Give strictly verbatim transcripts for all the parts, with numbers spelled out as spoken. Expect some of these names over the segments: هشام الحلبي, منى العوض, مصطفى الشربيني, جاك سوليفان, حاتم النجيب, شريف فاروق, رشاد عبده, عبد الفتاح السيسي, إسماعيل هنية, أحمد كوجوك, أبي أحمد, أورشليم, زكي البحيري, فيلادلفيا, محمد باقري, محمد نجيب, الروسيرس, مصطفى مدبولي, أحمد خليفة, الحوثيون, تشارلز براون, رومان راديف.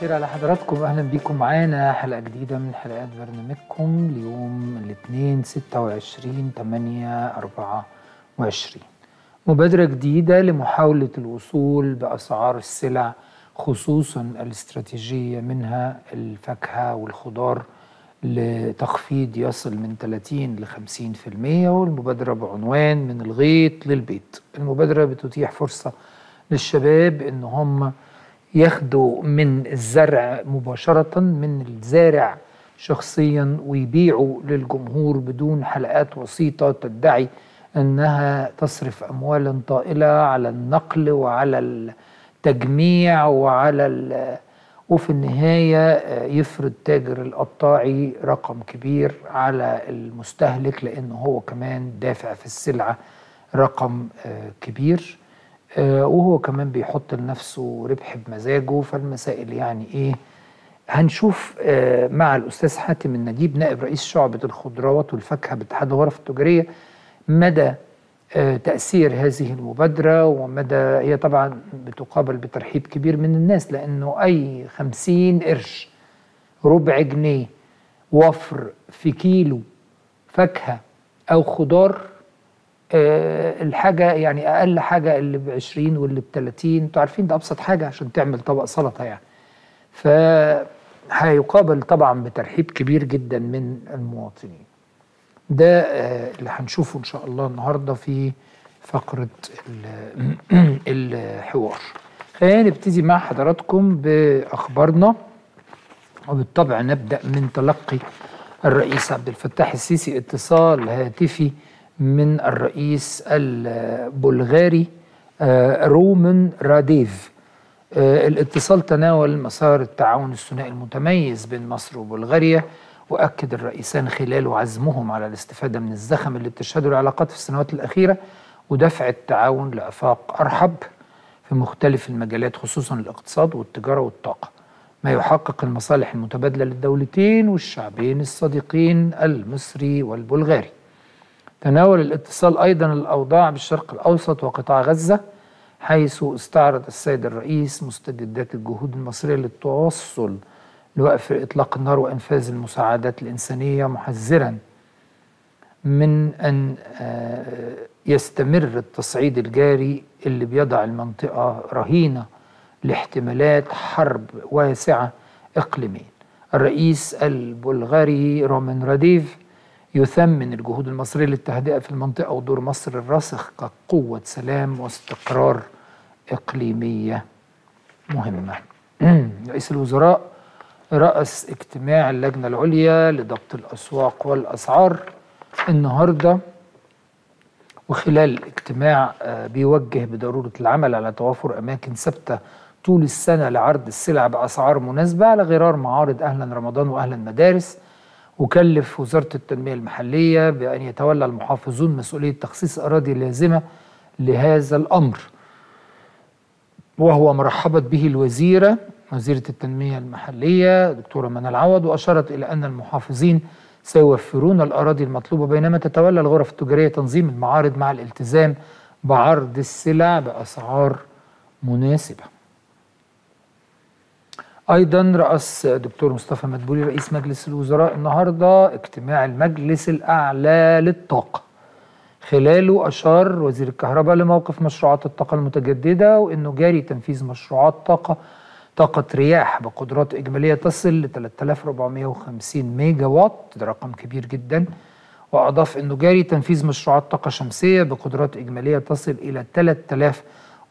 الخير على حضراتكم، اهلا بيكم معانا حلقه جديده من حلقات برنامجكم ليوم الاثنين ستة وعشرين تمانية أربعة وعشرين. مبادره جديده لمحاوله الوصول باسعار السلع خصوصا الاستراتيجيه منها الفاكهه والخضار لتخفيض يصل من تلاتين لخمسين في المية، والمبادره بعنوان من الغيط للبيت. المبادره بتتيح فرصه للشباب ان هم ياخدوا من الزرع مباشرة من الزارع شخصيا ويبيعوا للجمهور بدون حلقات وسيطة تدعي أنها تصرف أموالا طائلة على النقل وعلى التجميع وعلى وفي النهاية يفرض تاجر القطاعي رقم كبير على المستهلك لأنه هو كمان دافع في السلعة رقم كبير، وهو كمان بيحط لنفسه ربح بمزاجه. فالمسائل يعني ايه هنشوف مع الاستاذ حاتم النجيب نائب رئيس شعبة الخضروات والفاكهة باتحاد الغرف التجارية مدى تأثير هذه المبادرة، ومدى هي طبعا بتقابل بترحيب كبير من الناس لأنه أي خمسين قرش ربع جنيه وفر في كيلو فاكهة أو خضار أه الحاجة يعني أقل حاجة اللي بعشرين واللي بتلاتين، انتوا عارفين ده أبسط حاجة عشان تعمل طبق سلطة يعني. فهيقابل طبعا بترحيب كبير جدا من المواطنين. ده أه اللي هنشوفه إن شاء الله النهاردة في فقرة الحوار. خلينا نبتدي مع حضراتكم بأخبارنا، وبالطبع نبدأ من تلقي الرئيس عبد الفتاح السيسي اتصال هاتفي من الرئيس البلغاري رومان راديف. الاتصال تناول مسار التعاون الثنائي المتميز بين مصر وبلغاريا، وأكد الرئيسان خلاله عزمهم على الاستفادة من الزخم اللي بتشهده العلاقات في السنوات الأخيرة ودفع التعاون لآفاق أرحب في مختلف المجالات خصوصا الاقتصاد والتجارة والطاقة، ما يحقق المصالح المتبادلة للدولتين والشعبين الصديقين المصري والبلغاري. تناول الاتصال أيضا الأوضاع بالشرق الأوسط وقطاع غزة، حيث استعرض السيد الرئيس مستجدات الجهود المصرية للتوصل لوقف إطلاق النار وإنفاذ المساعدات الإنسانية، محذرا من أن يستمر التصعيد الجاري اللي بيضع المنطقة رهينة لاحتمالات حرب واسعة إقليميا. الرئيس البلغاري رومان راديف يثمن الجهود المصرية للتهدئة في المنطقة ودور مصر الراسخ كقوة سلام واستقرار إقليمية مهمة. رئيس الوزراء رأس اجتماع اللجنة العليا لضبط الأسواق والأسعار النهاردة، وخلال الاجتماع بيوجه بضرورة العمل على توافر أماكن ثابتة طول السنة لعرض السلع بأسعار مناسبة على غرار معارض أهلا رمضان وأهلا مدارس. وكلف وزارة التنمية المحلية بأن يتولى المحافظون مسؤولية تخصيص أراضي لازمة لهذا الأمر، وهو مرحبت به الوزيرة وزيرة التنمية المحلية دكتورة منى العوض، وأشارت إلى أن المحافظين سيوفرون الأراضي المطلوبة بينما تتولى الغرف التجارية تنظيم المعارض مع الالتزام بعرض السلع بأسعار مناسبة. أيضا رأس دكتور مصطفى مدبولي رئيس مجلس الوزراء النهاردة اجتماع المجلس الأعلى للطاقة، خلاله أشار وزير الكهرباء لموقف مشروعات الطاقة المتجددة، وأنه جاري تنفيذ مشروعات طاقة طاقة رياح بقدرات إجمالية تصل ل تلاتة آلاف وأربعمية وخمسين ميجا وات، ده رقم كبير جدا. وأضاف أنه جاري تنفيذ مشروعات طاقة شمسية بقدرات إجمالية تصل إلى تلاتة آلاف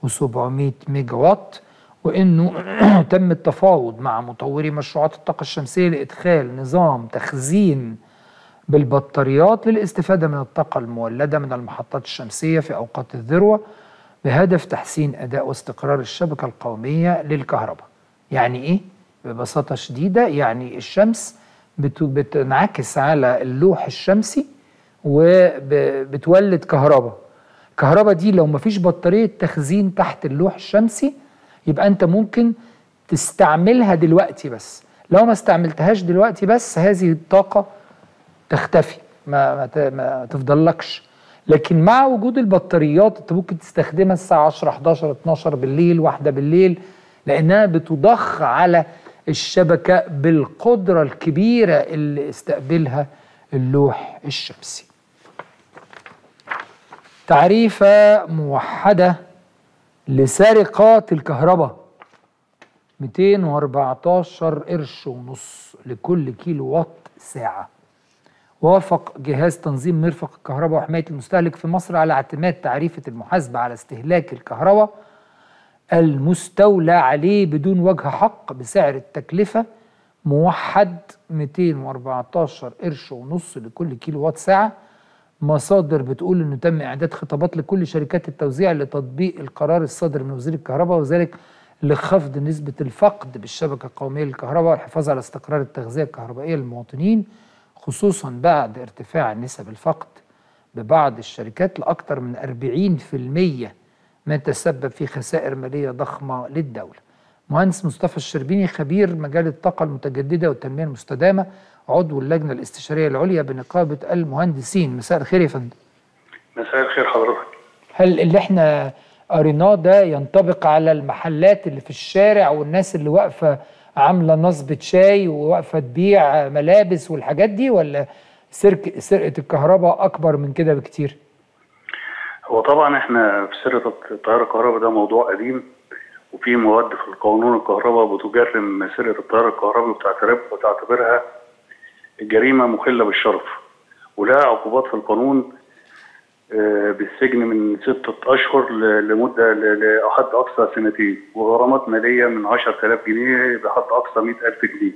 وسبعمية ميجا وات، وأنه تم التفاوض مع مطوري مشروعات الطاقة الشمسية لإدخال نظام تخزين بالبطاريات للاستفادة من الطاقة المولدة من المحطات الشمسية في أوقات الذروة بهدف تحسين أداء واستقرار الشبكة القومية للكهرباء. يعني إيه؟ ببساطة شديدة يعني الشمس بتنعكس على اللوح الشمسي وبتولد كهرباء. الكهرباء دي لو مفيش بطارية تخزين تحت اللوح الشمسي يبقى أنت ممكن تستعملها دلوقتي، بس لو ما استعملتهاش دلوقتي بس هذه الطاقة تختفي ما, ما تفضلكش، لكن مع وجود البطاريات أنت ممكن تستخدمها الساعة عشرة حداشر اتناشر بالليل واحدة بالليل لأنها بتضخ على الشبكة بالقدرة الكبيرة اللي استقبلها اللوح الشمسي. تعريفة موحدة لسرقات الكهرباء مئتين وأربعتاشر قرش ونص لكل كيلو وات ساعة. وافق جهاز تنظيم مرفق الكهرباء وحماية المستهلك في مصر على اعتماد تعريفة المحاسبة على استهلاك الكهرباء المستولى عليه بدون وجه حق بسعر التكلفة موحد مئتين وأربعتاشر قرش ونص لكل كيلو وات ساعة. مصادر بتقول انه تم اعداد خطابات لكل شركات التوزيع لتطبيق القرار الصادر من وزير الكهرباء، وذلك لخفض نسبة الفقد بالشبكة القومية للكهرباء والحفاظ على استقرار التغذية الكهربائية للمواطنين، خصوصا بعد ارتفاع نسب الفقد ببعض الشركات لأكثر من أربعين بالمئة ما تسبب في خسائر مالية ضخمة للدولة. مهندس مصطفى الشربيني خبير مجال الطاقة المتجددة والتنمية المستدامة، عضو اللجنة الاستشارية العليا بنقابة المهندسين. مساء الخير يا فندم. مساء الخير حضرتك. هل اللي احنا قريناه ده ينطبق على المحلات اللي في الشارع والناس اللي واقفة عاملة نصبة شاي وواقفة تبيع ملابس والحاجات دي، ولا سرقة سرقة الكهرباء أكبر من كده بكتير؟ هو طبعا احنا في سرقة التيار الكهرباء ده موضوع قديم، وفي مواد في القانون الكهرباء بتجرم سرقة التيار الكهرباء وبتعتبرها جريمة مخلة بالشرف، ولها عقوبات في القانون بالسجن من ستة أشهر لمدة لحد أقصى سنتين، وغرامات مالية من عشرة آلاف جنيه لحد أقصى مئة ألف جنيه.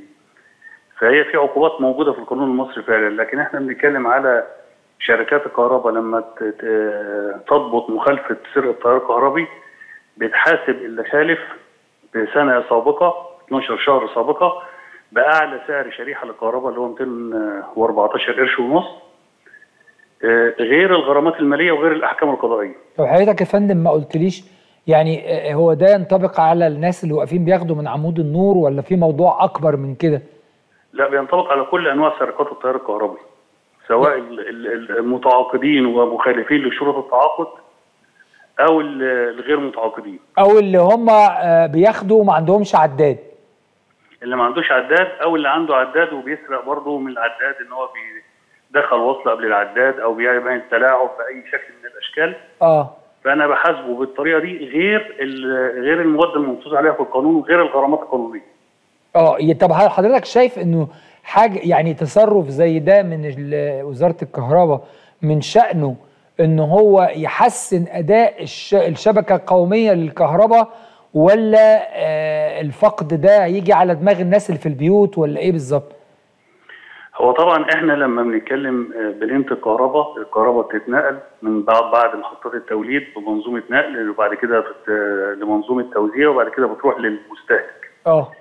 فهي في عقوبات موجودة في القانون المصري فعلا، لكن احنا بنتكلم على شركات الكهرباء لما تضبط مخالفة سرقة تيار كهربي بتحاسب اللي خالف بسنة سابقة اتناشر شهر سابقة بأعلى سعر شريحة للكهرباء اللي هو مئتين وأربعتاشر قرش ونص، غير الغرامات الماليه وغير الاحكام القضائيه. طب حضرتك يا فندم ما قلتليش يعني هو ده ينطبق على الناس اللي واقفين بياخدوا من عمود النور، ولا في موضوع اكبر من كده؟ لا، بينطبق على كل انواع سرقات التيار الكهربي، سواء المتعاقدين ومخالفين لشروط التعاقد او الغير متعاقدين، او اللي هم بياخدوا وما عندهمش عداد، اللي ما عندوش عداد او اللي عنده عداد وبيسرق برضه من العداد، ان هو بي دخل وصل قبل العداد او بيعمل تلاعب باي شكل من الاشكال. اه فانا بحاسبه بالطريقه دي، غير غير المواد المنصوص عليها في القانون وغير الغرامات القانونيه. اه طب حضرتك شايف انه حاجه يعني تصرف زي ده من وزاره الكهرباء من شأنه ان هو يحسن اداء الشبكه القوميه للكهرباء، ولا آه الفقد ده يجي على دماغ الناس اللي في البيوت، ولا ايه بالظبط؟ هو طبعا احنا لما بنتكلم بلينة الكهرباء، الكهرباء بتتنقل من بعد بعد محطات التوليد بمنظومه نقل، وبعد كده لمنظومه توزيع، وبعد كده بتروح للمستهلك. اه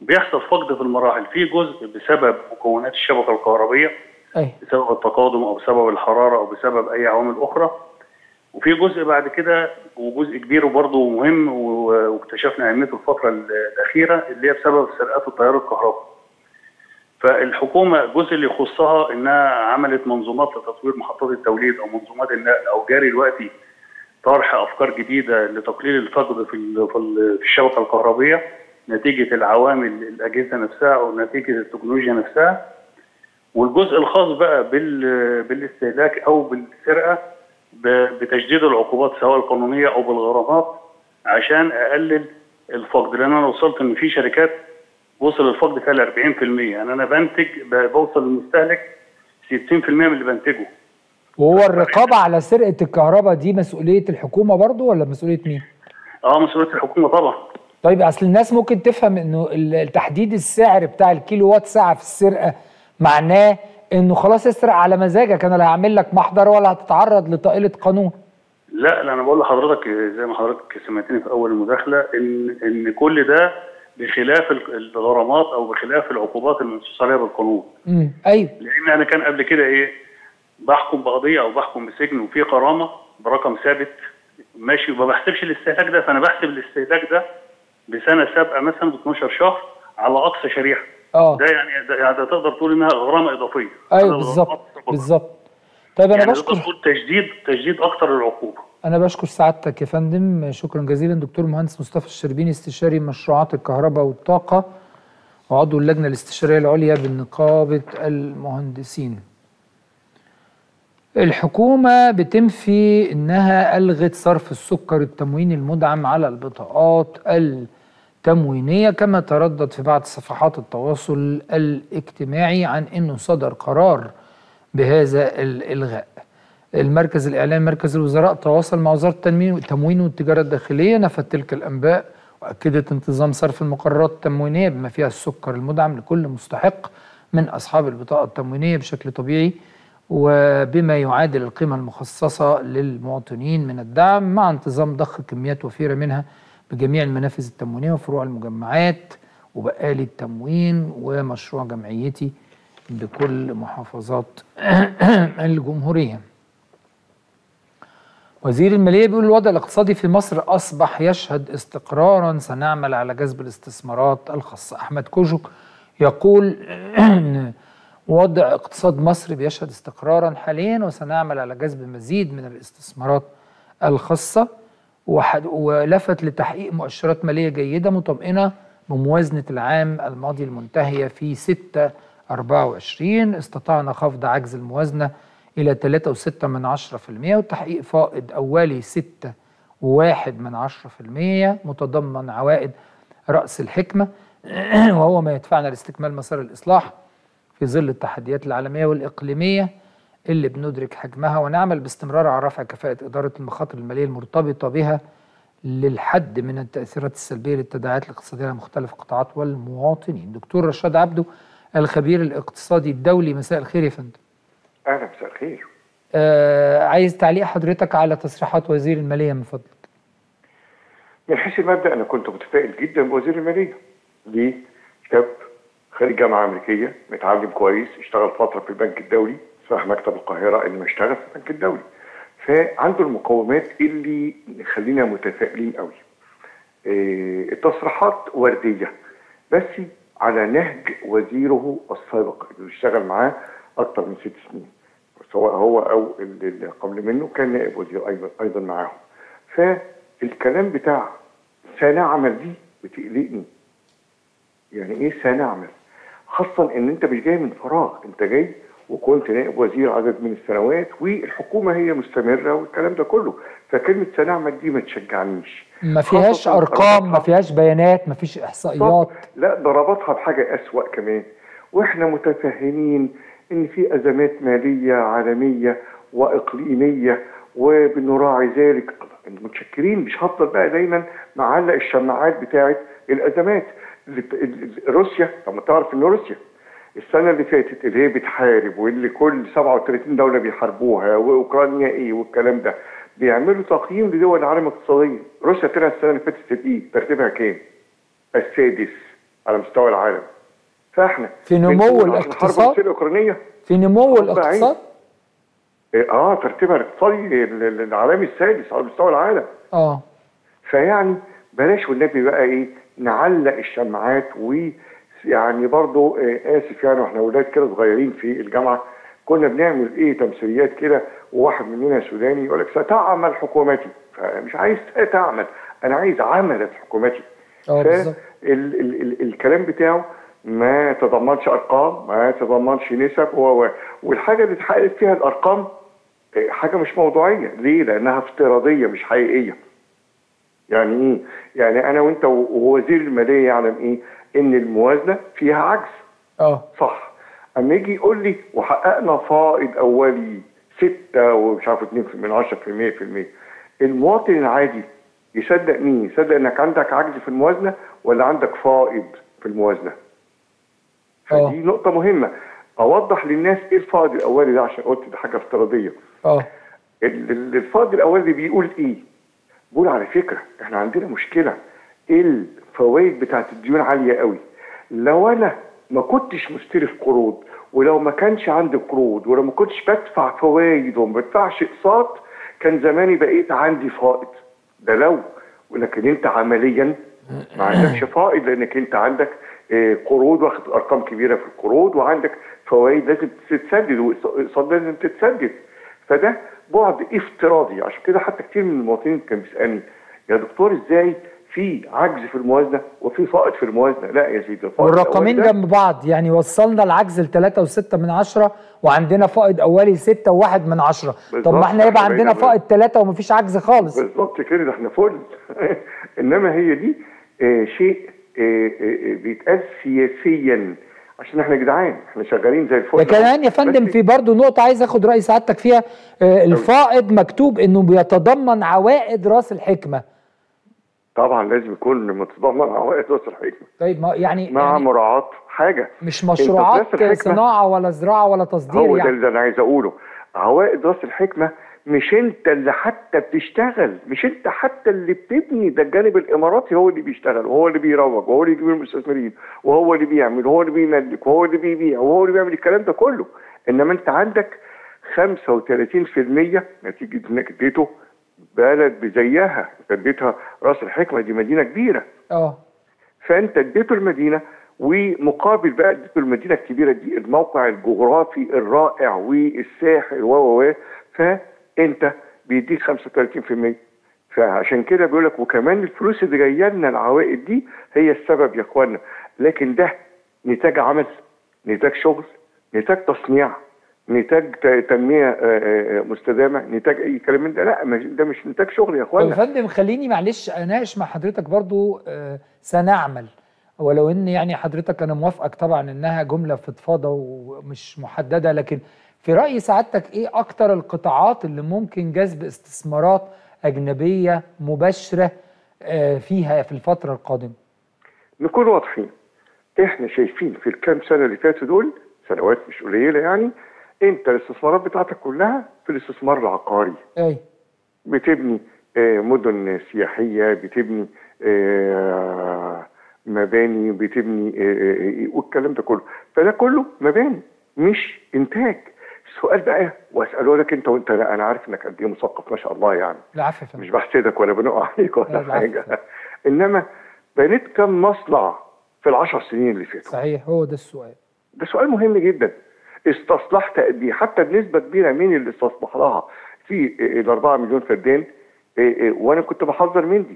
بيحصل فقد في المراحل، في جزء بسبب مكونات الشبكه الكهربيه، أي. بسبب التقادم او بسبب الحراره او بسبب اي عوامل اخرى، وفي جزء بعد كده وجزء كبير وبرضه مهم واكتشفنا اهميته الفتره الاخيره اللي هي بسبب سرقات التيار الكهرباء. فالحكومه الجزء اللي يخصها انها عملت منظومات لتطوير محطات التوليد او منظومات النقل، او جاري دلوقتي طرح افكار جديده لتقليل الفقد في في الشبكه الكهربيه نتيجه العوامل الاجهزه نفسها او نتيجه التكنولوجيا نفسها. والجزء الخاص بقى بالاستهلاك او بالسرقه بتشديد العقوبات سواء القانونيه او بالغرامات عشان اقلل الفقد، لان انا وصلت ان في شركات وصل الفقد فيها ل أربعين بالمئة، يعني انا بنتج بوصل للمستهلك ستين بالمئة من اللي بنتجه. وهو الرقابه على سرقه الكهرباء دي مسؤوليه الحكومه برضه، ولا مسؤوليه مين؟ اه مسؤوليه الحكومه طبعا. طيب اصل الناس ممكن تفهم انه تحديد السعر بتاع الكيلو وات ساعه في السرقه معناه انه خلاص اسرق على مزاجك، انا لا هعمل لك محضر ولا هتتعرض لطائله قانون. لا لا، انا بقول لحضرتك زي ما حضرتك سمعتني في اول المداخله ان ان كل ده بخلاف الغرامات او بخلاف العقوبات المنصوص عليها بالقانون. امم ايوه، لان انا كان قبل كده ايه بحكم بقضيه او بحكم بسجن وفي غرامه برقم ثابت ماشي، وما بحسبش الاستهلاك ده، فانا بحسب الاستهلاك ده بسنه سابقه مثلا ب اتناشر شهر على اقصى شريحه. اه ده يعني ده يعني تقدر تقول انها غرامه اضافيه. ايوه بالظبط بالظبط. طيب انا يعني بشكر تجديد تجديد اكتر للعقوبه. أنا بشكر سعادتك يا فندم، شكرا جزيلا دكتور مهندس مصطفى الشربيني استشاري مشروعات الكهرباء والطاقة وعضو اللجنة الاستشارية العليا بنقابة المهندسين. الحكومة بتنفي إنها ألغت صرف السكر التمويني المدعم على البطاقات التموينية، كما تردد في بعض صفحات التواصل الاجتماعي عن إنه صدر قرار بهذا الإلغاء. المركز الإعلامي مركز الوزراء تواصل مع وزارة التموين والتجارة الداخلية، نفت تلك الأنباء وأكدت انتظام صرف المقررات التموينية بما فيها السكر المدعم لكل مستحق من أصحاب البطاقة التموينية بشكل طبيعي وبما يعادل القيمة المخصصة للمواطنين من الدعم، مع انتظام ضخ كميات وفيرة منها بجميع المنافذ التموينية وفروع المجمعات وبقالي التموين ومشروع جمعيتي بكل محافظات الجمهورية. وزير المالية بيقول الوضع الاقتصادي في مصر أصبح يشهد استقرارا، سنعمل على جذب الاستثمارات الخاصة. أحمد كوجوك يقول وضع اقتصاد مصر بيشهد استقرارا حاليا وسنعمل على جذب مزيد من الاستثمارات الخاصة، ولفت لتحقيق مؤشرات مالية جيدة مطمئنة بموازنة العام الماضي المنتهية في ستة أربعة وعشرين، استطعنا خفض عجز الموازنة إلى ثلاثة فاصلة ستة بالمئة وتحقيق فائض أولي ستة فاصلة واحد بالمئة متضمن عوائد رأس الحكمة، وهو ما يدفعنا لاستكمال مسار الإصلاح في ظل التحديات العالمية والإقليمية اللي بندرك حجمها، ونعمل باستمرار على رفع كفاءة إدارة المخاطر المالية المرتبطة بها للحد من التأثيرات السلبية للتداعيات الاقتصادية على مختلف القطاعات والمواطنين. دكتور رشاد عبده الخبير الاقتصادي الدولي، مساء الخير يا فندم. أهلا، مساء الخير. آه، عايز تعليق حضرتك على تصريحات وزير المالية من فضلك. من حيث المبدأ أنا كنت متفائل جدا بوزير المالية. ليه؟ شاب خريج جامعة أمريكية، متعلم كويس، اشتغل فترة في البنك الدولي، صاحب مكتب القاهرة اللي مشتغل في البنك الدولي. فعنده المقومات اللي خلينا متفائلين قوي. آه، التصريحات وردية، بس على نهج وزيره السابق اللي اشتغل معاه أكثر من ست سنين، سواء هو أو اللي قبل منه كان نائب وزير أيضا أيضا معاهم. فالكلام بتاع سنعمل دي بتقلقني. يعني إيه سنعمل؟ خاصة إن أنت مش جاي من فراغ، أنت جاي وكنت نائب وزير عدد من السنوات والحكومة هي مستمرة والكلام ده كله، فكلمة سنعمل دي ما تشجعنيش. ما فيهاش أرقام، ما فيهاش بيانات، ما فيش إحصائيات. لا، ده ربطها بحاجة أسوأ كمان، وإحنا متفهمين إن في أزمات مالية عالمية وإقليمية وبنراعي ذلك. المتشكرين، مش هفضل بقى دايما معلق الشماعات بتاعت الأزمات. روسيا، طب ما تعرف إن روسيا السنة اللي فاتت اللي هي بتحارب واللي كل سبعة وثلاثين دولة بيحاربوها وأوكرانيا إيه والكلام ده، بيعملوا تقييم لدول العالم الاقتصادية. روسيا طلعت السنة اللي فاتت إيه؟ ترتيبها كام؟ السادس على مستوى العالم. فاحنا في نمو الاقتصاد الاوكرانيه، في نمو الاقتصاد إيه اه ترتيبها الاقتصادي العالمي السادس على مستوى العالم. اه فيعني بلاش والنبي بقى ايه نعلق الشماعات. ويعني برضه إيه اسف، يعني واحنا اولاد كده صغيرين في الجامعه كنا بنعمل ايه تمثيليات كده، وواحد مننا سوداني يقول لك ستعمل حكومتي. فمش عايز تعمل، انا عايز عملت حكومتي. اه بالظبط. الكلام بتاعه ما تضمنش ارقام، ما تضمنش نسب، و... والحاجه اللي اتحققت فيها الارقام حاجه مش موضوعيه. ليه؟ لانها افتراضيه مش حقيقيه. يعني ايه؟ يعني انا وانت ووزير الماليه يعلم ايه؟ ان الموازنه فيها عجز. اه صح. اما يجي يقول لي وحققنا فائض اولي ستة ومش عارف اتنين من عشرة في المية في المية، المواطن العادي يصدق مين؟ يصدق انك عندك عجز في الموازنه ولا عندك فائض في الموازنه؟ فدي نقطة مهمة أوضح للناس إيه الفائض الأولي ده، عشان قلت ده حاجة افتراضية. أه الفائض الأولي بيقول إيه؟ بيقول على فكرة إحنا عندنا مشكلة، الفوائد بتاعت الديون عالية قوي. لو أنا ما كنتش مستلف قروض، ولو ما كانش عندي قروض، ولو ما كنتش بدفع فوائد وما بدفعش اقساط، كان زماني بقيت عندي فائض. ده لو، ولكن أنت عملياً ما عندكش فائض، لأنك أنت عندك قروض واخد ارقام كبيره في القروض، وعندك فوائد لازم تتسدد واقساط لازم تتسدد. فده بعد افتراضي. عشان كده حتى كتير من المواطنين كان بيسالني يا دكتور ازاي في عجز في الموازنه وفي فائض في الموازنه. لا يا سيدي، والرقمين جنب بعض، يعني وصلنا العجز ل ثلاثة وستة من عشرة وعندنا فائض اولي ستة وواحد من عشرة. طب ما احنا يبقى عندنا فائض ثلاثة ومفيش عجز خالص. بالظبط كده، ده احنا فل. انما هي دي آه شيء آه آه بيتقاس سياسيا، عشان احنا يا جدعان احنا شغالين زي الفل. ده كمان يا فندم في برضه نقطه عايز اخد راي سعادتك فيها، آه الفائض مكتوب انه بيتضمن عوائد راس الحكمه. طبعا لازم يكون متضمن عوائد راس الحكمه. طيب ما يعني مع يعني مراعاه حاجه، مش مشروعات صناعه ولا زراعه ولا تصدير. هو يعني هو ده اللي انا عايز اقوله، عوائد راس الحكمه مش انت اللي حتى بتشتغل، مش انت حتى اللي بتبني، ده الجانب الاماراتي هو اللي بيشتغل وهو اللي بيروج وهو اللي بيجيب المستثمرين وهو اللي بيعمل وهو اللي بيملك وهو اللي بيبيع وهو اللي بيعمل الكلام ده كله. انما انت عندك خمسة وثلاثين في المية نتيجه انك اديته بلد بزيها، انت اديتها راس الحكمه دي مدينه كبيره. اه فانت اديته المدينه، ومقابل بقى اديته المدينه الكبيره دي الموقع الجغرافي الرائع والساحل و و فانت بيديك خمسة وثلاثين في المية. فعشان كده بيقول لك وكمان الفلوس اللي جايه لنا العوائد دي هي السبب يا اخوانا. لكن ده نتاج عمل، نتاج شغل، نتاج تصنيع، نتاج تنميه مستدامه، نتاج اي كلام من ده. لا ده مش نتاج شغل يا اخوانا. يا فندم خليني معلش اناقش مع حضرتك برضو أه سنعمل، ولو ان يعني حضرتك انا موافقك طبعا انها جمله فضفاضه ومش محدده، لكن في راي سعادتك ايه اكتر القطاعات اللي ممكن جذب استثمارات اجنبيه مباشره أه فيها في الفتره القادمه؟ نكون واضحين، احنا شايفين في الكام سنه اللي فاتوا دول، سنوات مش قليله يعني، انت الاستثمارات بتاعتك كلها في الاستثمار العقاري. اي بتبني مدن سياحيه، بتبني مباني، بتبني والكلام ده كله، فده كله مباني مش انتاج. السؤال بقى واساله لك انت وانت لا انا عارف انك قد ايه مثقف ما شاء الله يعني. العفو، مش بحسدك ولا بنقع عليك ولا حاجه. انما بنيت كم مصنع في العشر سنين اللي فاتوا؟ صحيح، هو ده السؤال، ده سؤال مهم جدا. استصلحت قد ايه؟ حتى بنسبه كبيره مين اللي استصلح لها؟ في ال أربعة مليون فدان، وانا كنت بحذر من دي.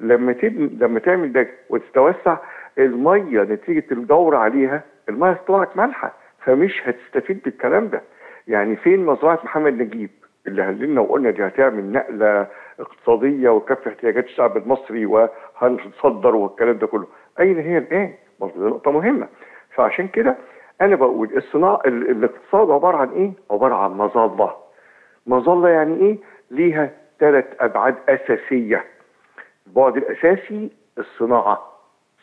لما تبني لما تعمل ده وتتوسع، الميه نتيجه الدور عليها الميه طلعت مالحه، فمش هتستفيد بالكلام ده. يعني فين مزرعه محمد نجيب اللي هللنا وقلنا دي هتعمل نقله اقتصاديه وتكفي احتياجات الشعب المصري وهنتصدر والكلام ده كله؟ اين هي الان؟ برضه نقطه مهمه. فعشان كده أنا بقول الصناعة الاقتصاد عبارة عن إيه؟ عبارة عن مظلة. مظلة يعني إيه؟ ليها ثلاث أبعاد أساسية. البعد الأساسي الصناعة،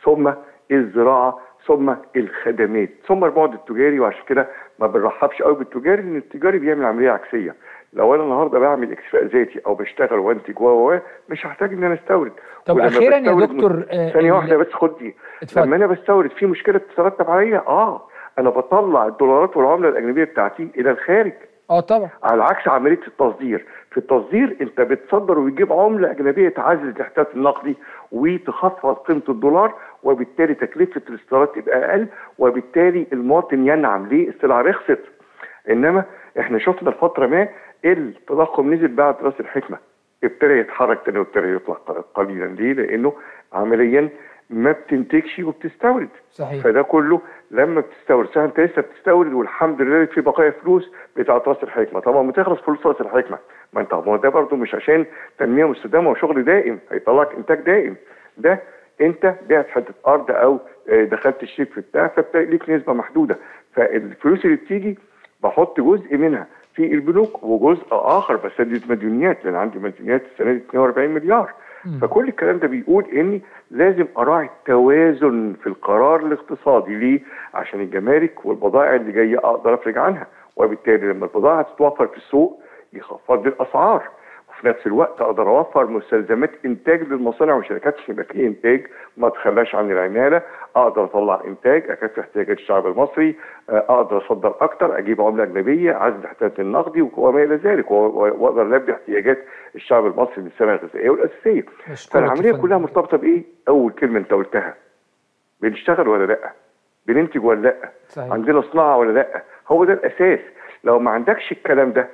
ثم الزراعة، ثم الخدمات، ثم البعد التجاري. وعشان كده ما بنرحبش قوي بالتجاري، لأن التجاري بيعمل عملية عكسية. لو أنا النهاردة بعمل اكتفاء ذاتي أو بشتغل وأنتج و مش هحتاج إن أنا أستورد. طب أخيرا يا دكتور ثانية واحدة بس، خد دي. لما أنا بستورد في مشكلة بتترتب عليا؟ آه أنا بطلع الدولارات والعملة الأجنبية بتاعتي إلى الخارج. أه طبعًا. على عكس عملية التصدير، في التصدير أنت بتصدر وبتجيب عملة أجنبية تعزز الاحتياط النقدي وتخفض قيمة الدولار، وبالتالي تكلفة الاستيراد تبقى أقل، وبالتالي المواطن ينعم ليه السلعة رخصت. إنما إحنا شفنا الفترة ما التضخم نزل بعد رأس الحكمة، ابتدى يتحرك تاني وابتدى يطلع قليلًا. ليه؟ لأنه عمليًا ما بتنتجش وبتستورد. صحيح. فده كله لما بتستورد، صح انت لسه بتستورد والحمد لله في بقايا فلوس بتاعه راس الحكمه، طبعا ما تخلص فلوس راس الحكمه، ما انت ما ده برضه مش عشان تنميه مستدامه وشغل دائم هيطلعك انتاج دائم، ده انت بعت حته ارض او دخلت الشيك في بتاع فبتليك نسبه محدوده، فالفلوس اللي بتيجي بحط جزء منها في البنوك وجزء اخر بسدد مديونيات، لان عندي مديونيات السنه دي اثنين وأربعين مليار. فكل الكلام ده بيقول اني لازم اراعي التوازن في القرار الاقتصادي. ليه؟ عشان الجمارك والبضائع اللي جايه اقدر افرج عنها، وبالتالي لما البضائع تتوفر في السوق يخفض لي الاسعار، وفي نفس الوقت اقدر اوفر مستلزمات انتاج للمصانع والشركات شبكيه انتاج، ما اتخلاش عن العماله، اقدر اطلع انتاج اكفي احتياجات الشعب المصري، اقدر اصدر اكتر، اجيب عمله اجنبيه، عزز الاحتياط النقدي وما الى ذلك، واقدر البي احتياجات الشعب المصري من السلع الغذائيه والاساسيه. فالعمليه كلها مرتبطه بايه؟ اول كلمه انت قلتها، بنشتغل ولا لا؟ بننتج ولا لا؟ صحيح. عندنا صناعه ولا لا؟ هو ده الاساس. لو ما عندكش الكلام ده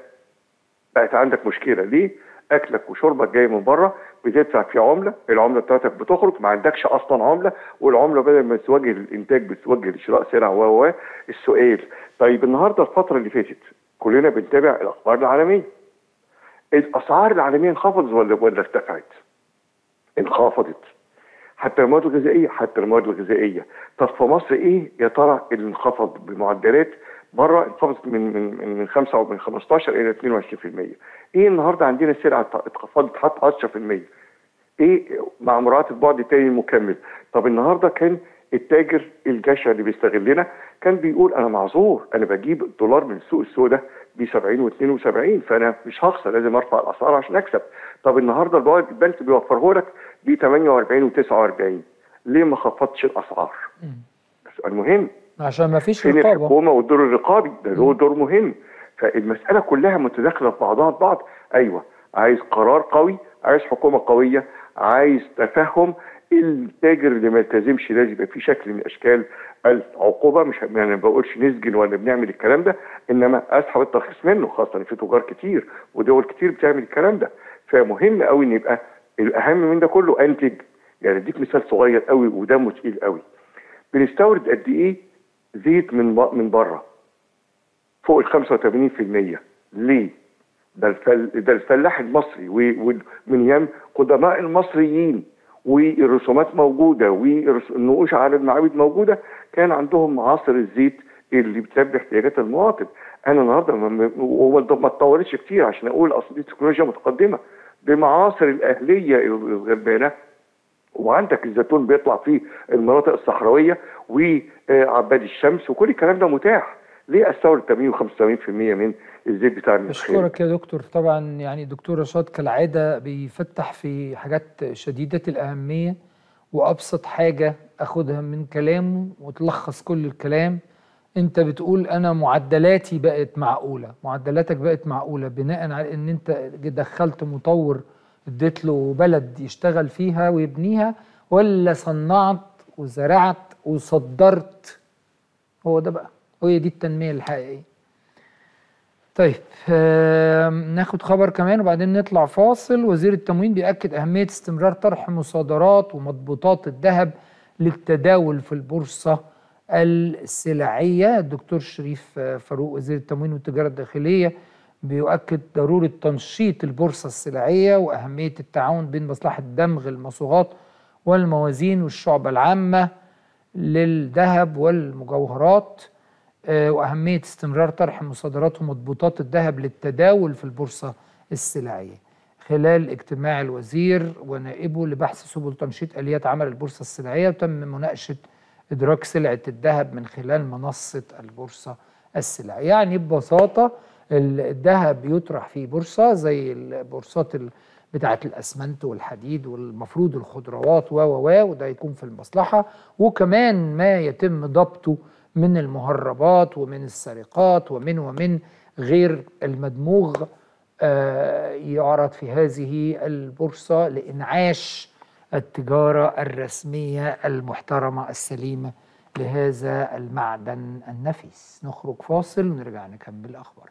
بقت عندك مشكله. ليه؟ اكلك وشربك جاي من بره، بتدفع في عمله، العمله بتاعتك بتخرج، ما عندكش اصلا عمله، والعمله بدل ما تتوجه للانتاج بتتوجه لشراء سلع. و السؤال طيب النهارده الفتره اللي فاتت كلنا بنتابع الاخبار العالميه، الاسعار العالميه انخفضت ولا ولا ارتفعت؟ انخفضت، حتى المواد الغذائيه حتى المواد الغذائيه طب في مصر ايه يا ترى اللي انخفض بمعدلات بره انخفضت من من من خمسة او من خمستاشر الى اتنين وعشرين في المية؟ ايه النهارده عندنا السلعه اتخفضت حتى عشرة في المية، ايه مع مراعاه البعد التاني المكمل. طب النهارده كان التاجر الجشع اللي بيستغلنا كان بيقول انا معذور، انا بجيب الدولار من السوق السوداء ب سبعين واتنين وسبعين، فانا مش هخسر، لازم ارفع الاسعار عشان اكسب. طب النهارده البنك بيوفره لك ب تمنية واربعين وتسعة واربعين، ليه ما خفضتش الاسعار؟ سؤال مهم، عشان ما فيش رقابه. الحكومه والدور الرقابي ده له دور مهم، فالمساله كلها متداخله في بعضها البعض. ايوه، عايز قرار قوي، عايز حكومه قويه، عايز تفهم التاجر اللي ما يلتزمش، لازم يبقى في شكل من اشكال العقوبه. مش يعني ما بقولش نسجن ولا بنعمل الكلام ده، انما اسحب الترخيص منه، خاصه في تجار كتير ودول كتير بتعمل الكلام ده. فمهم قوي ان يبقى الاهم من ده كله انتج. يعني اديك مثال صغير قوي ودمه تقيل قوي، بنستورد قد ايه زيت من من بره؟ فوق ال خمسة وتمانين في المية. ليه؟ ده الفل... ده الفلاح المصري ومن يم قدماء المصريين، والرسومات موجوده والنقوش على المعابد موجوده، كان عندهم عصر الزيت اللي بتلبي احتياجات المواطن. انا النهارده ما اتطورتش كتير عشان اقول اصل دي تكنولوجيا متقدمه، بمعاصر الاهليه الغربانه، وعندك الزيتون بيطلع في المناطق الصحراويه وعباد الشمس وكل الكلام ده متاح. ليه استورد تمانين وخمسة وتمانين في المية من الزيت بتاع المخيل؟ اشكرك يا دكتور. طبعا يعني دكتور رشاد كالعاده بيفتح في حاجات شديده الاهميه، وابسط حاجه اخدها من كلامه وتلخص كل الكلام. انت بتقول انا معدلاتي بقت معقوله، معدلاتك بقت معقوله بناء على ان انت دخلت مطور اديت له بلد يشتغل فيها ويبنيها، ولا صنعت وزرعت وصدرت؟ هو ده بقى، هي دي التنمية الحقيقية. طيب آه ناخد خبر كمان وبعدين نطلع فاصل. وزير التموين بيأكد أهمية استمرار طرح مصادرات ومضبوطات الذهب للتداول في البورصة السلعية. الدكتور شريف فاروق وزير التموين والتجارة الداخلية بيؤكد ضرورة تنشيط البورصة السلعية وأهمية التعاون بين مصلحة دمغ المصاغات والموازين والشعبة العامة للذهب والمجوهرات، وأهمية استمرار طرح مصادرات ومضبوطات الذهب للتداول في البورصة السلعية خلال اجتماع الوزير ونائبه لبحث سبل تنشيط آليات عمل البورصة السلعية، وتم مناقشة إدراج سلعة الذهب من خلال منصة البورصة السلعية. يعني ببساطة الذهب يطرح في بورصة زي البورصات بتاعة الأسمنت والحديد والمفروض الخضروات و و وده يكون في المصلحة، وكمان ما يتم ضبطه من المهربات ومن السرقات ومن ومن غير المدموغ يعرض في هذه البورصة لإنعاش التجارة الرسمية المحترمة السليمة لهذا المعدن النفيس. نخرج فاصل ونرجع نكمل الأخبار.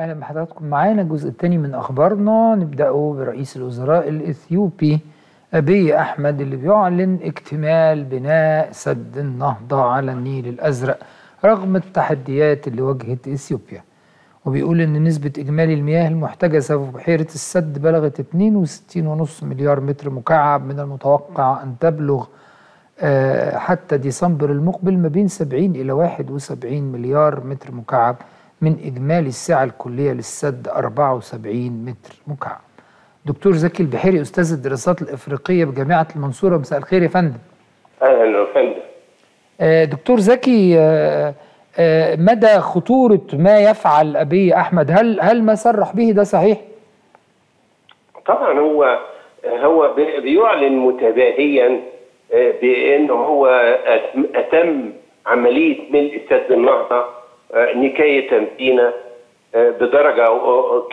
اهلا بحضراتكم معانا الجزء الثاني من اخبارنا، نبداه برئيس الوزراء الاثيوبي ابي احمد اللي بيعلن اكتمال بناء سد النهضه على النيل الازرق رغم التحديات اللي واجهت اثيوبيا، وبيقول ان نسبه اجمالي المياه المحتجزه في بحيره السد بلغت اتنين وستين فاصلة خمسة مليار متر مكعب من المتوقع ان تبلغ حتى ديسمبر المقبل ما بين سبعين الى واحد وسبعين مليار متر مكعب، من إجمالي السعة الكلية للسد اربعة وسبعين متر مكعب. دكتور زكي البحيري أستاذ الدراسات الإفريقية بجامعة المنصورة، مساء الخير يا فندم. أهلا يا فندم. دكتور زكي، مدى خطورة ما يفعل أبي أحمد، هل هل ما صرح به ده صحيح؟ طبعا هو هو بيعلن متباهيا بأن هو أتم عملية ملء استاد النهضة نكاية فينا بدرجة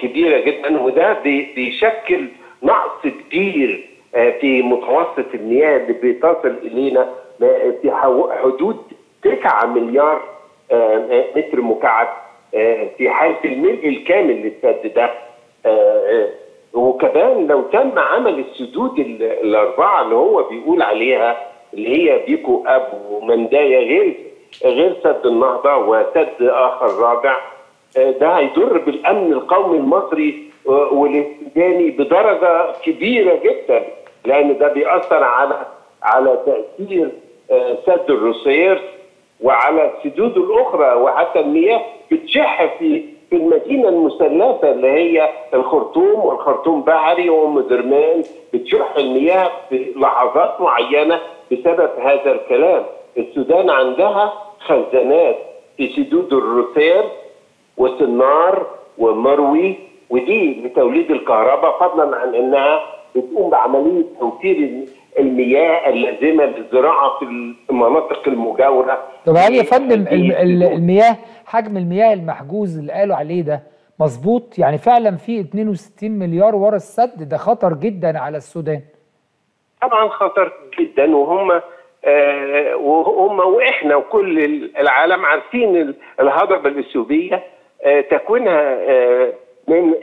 كبيرة جدا، وده بيشكل نقص كبير في متوسط المياه اللي بتصل إلينا في حدود تسعة مليار متر مكعب في حالة الملء الكامل للسد ده. وكمان لو تم عمل السدود الأربعة اللي هو بيقول عليها اللي هي بيكو أب ومندايا غير غير سد النهضة وسد آخر رابع، ده هيضر بالأمن القومي المصري والسوداني بدرجة كبيرة جدا، لأن ده بيأثر على على تأثير سد الروسيرس وعلى السدود الأخرى، وحتى المياه بتشح في في المدينة المثلثة اللي هي الخرطوم والخرطوم بحري وأم درمان، بتشح المياه في لحظات معينة بسبب هذا الكلام. السودان عندها خزانات في سدود الروسيرس وسنار ومروي، ودي لتوليد الكهرباء فضلا عن انها بتقوم بعمليه توفير المياه اللازمه للزراعه في المناطق المجاوره. طب هل يا فندم المياه حجم المياه المحجوز اللي قالوا عليه ده مظبوط؟ يعني فعلا في اتنين وستين مليار ورا السد، ده خطر جدا على السودان. طبعا خطر جدا، وهم آه وهم واحنا وكل العالم عارفين الهضبه الاثيوبيه آه تكوينها آه من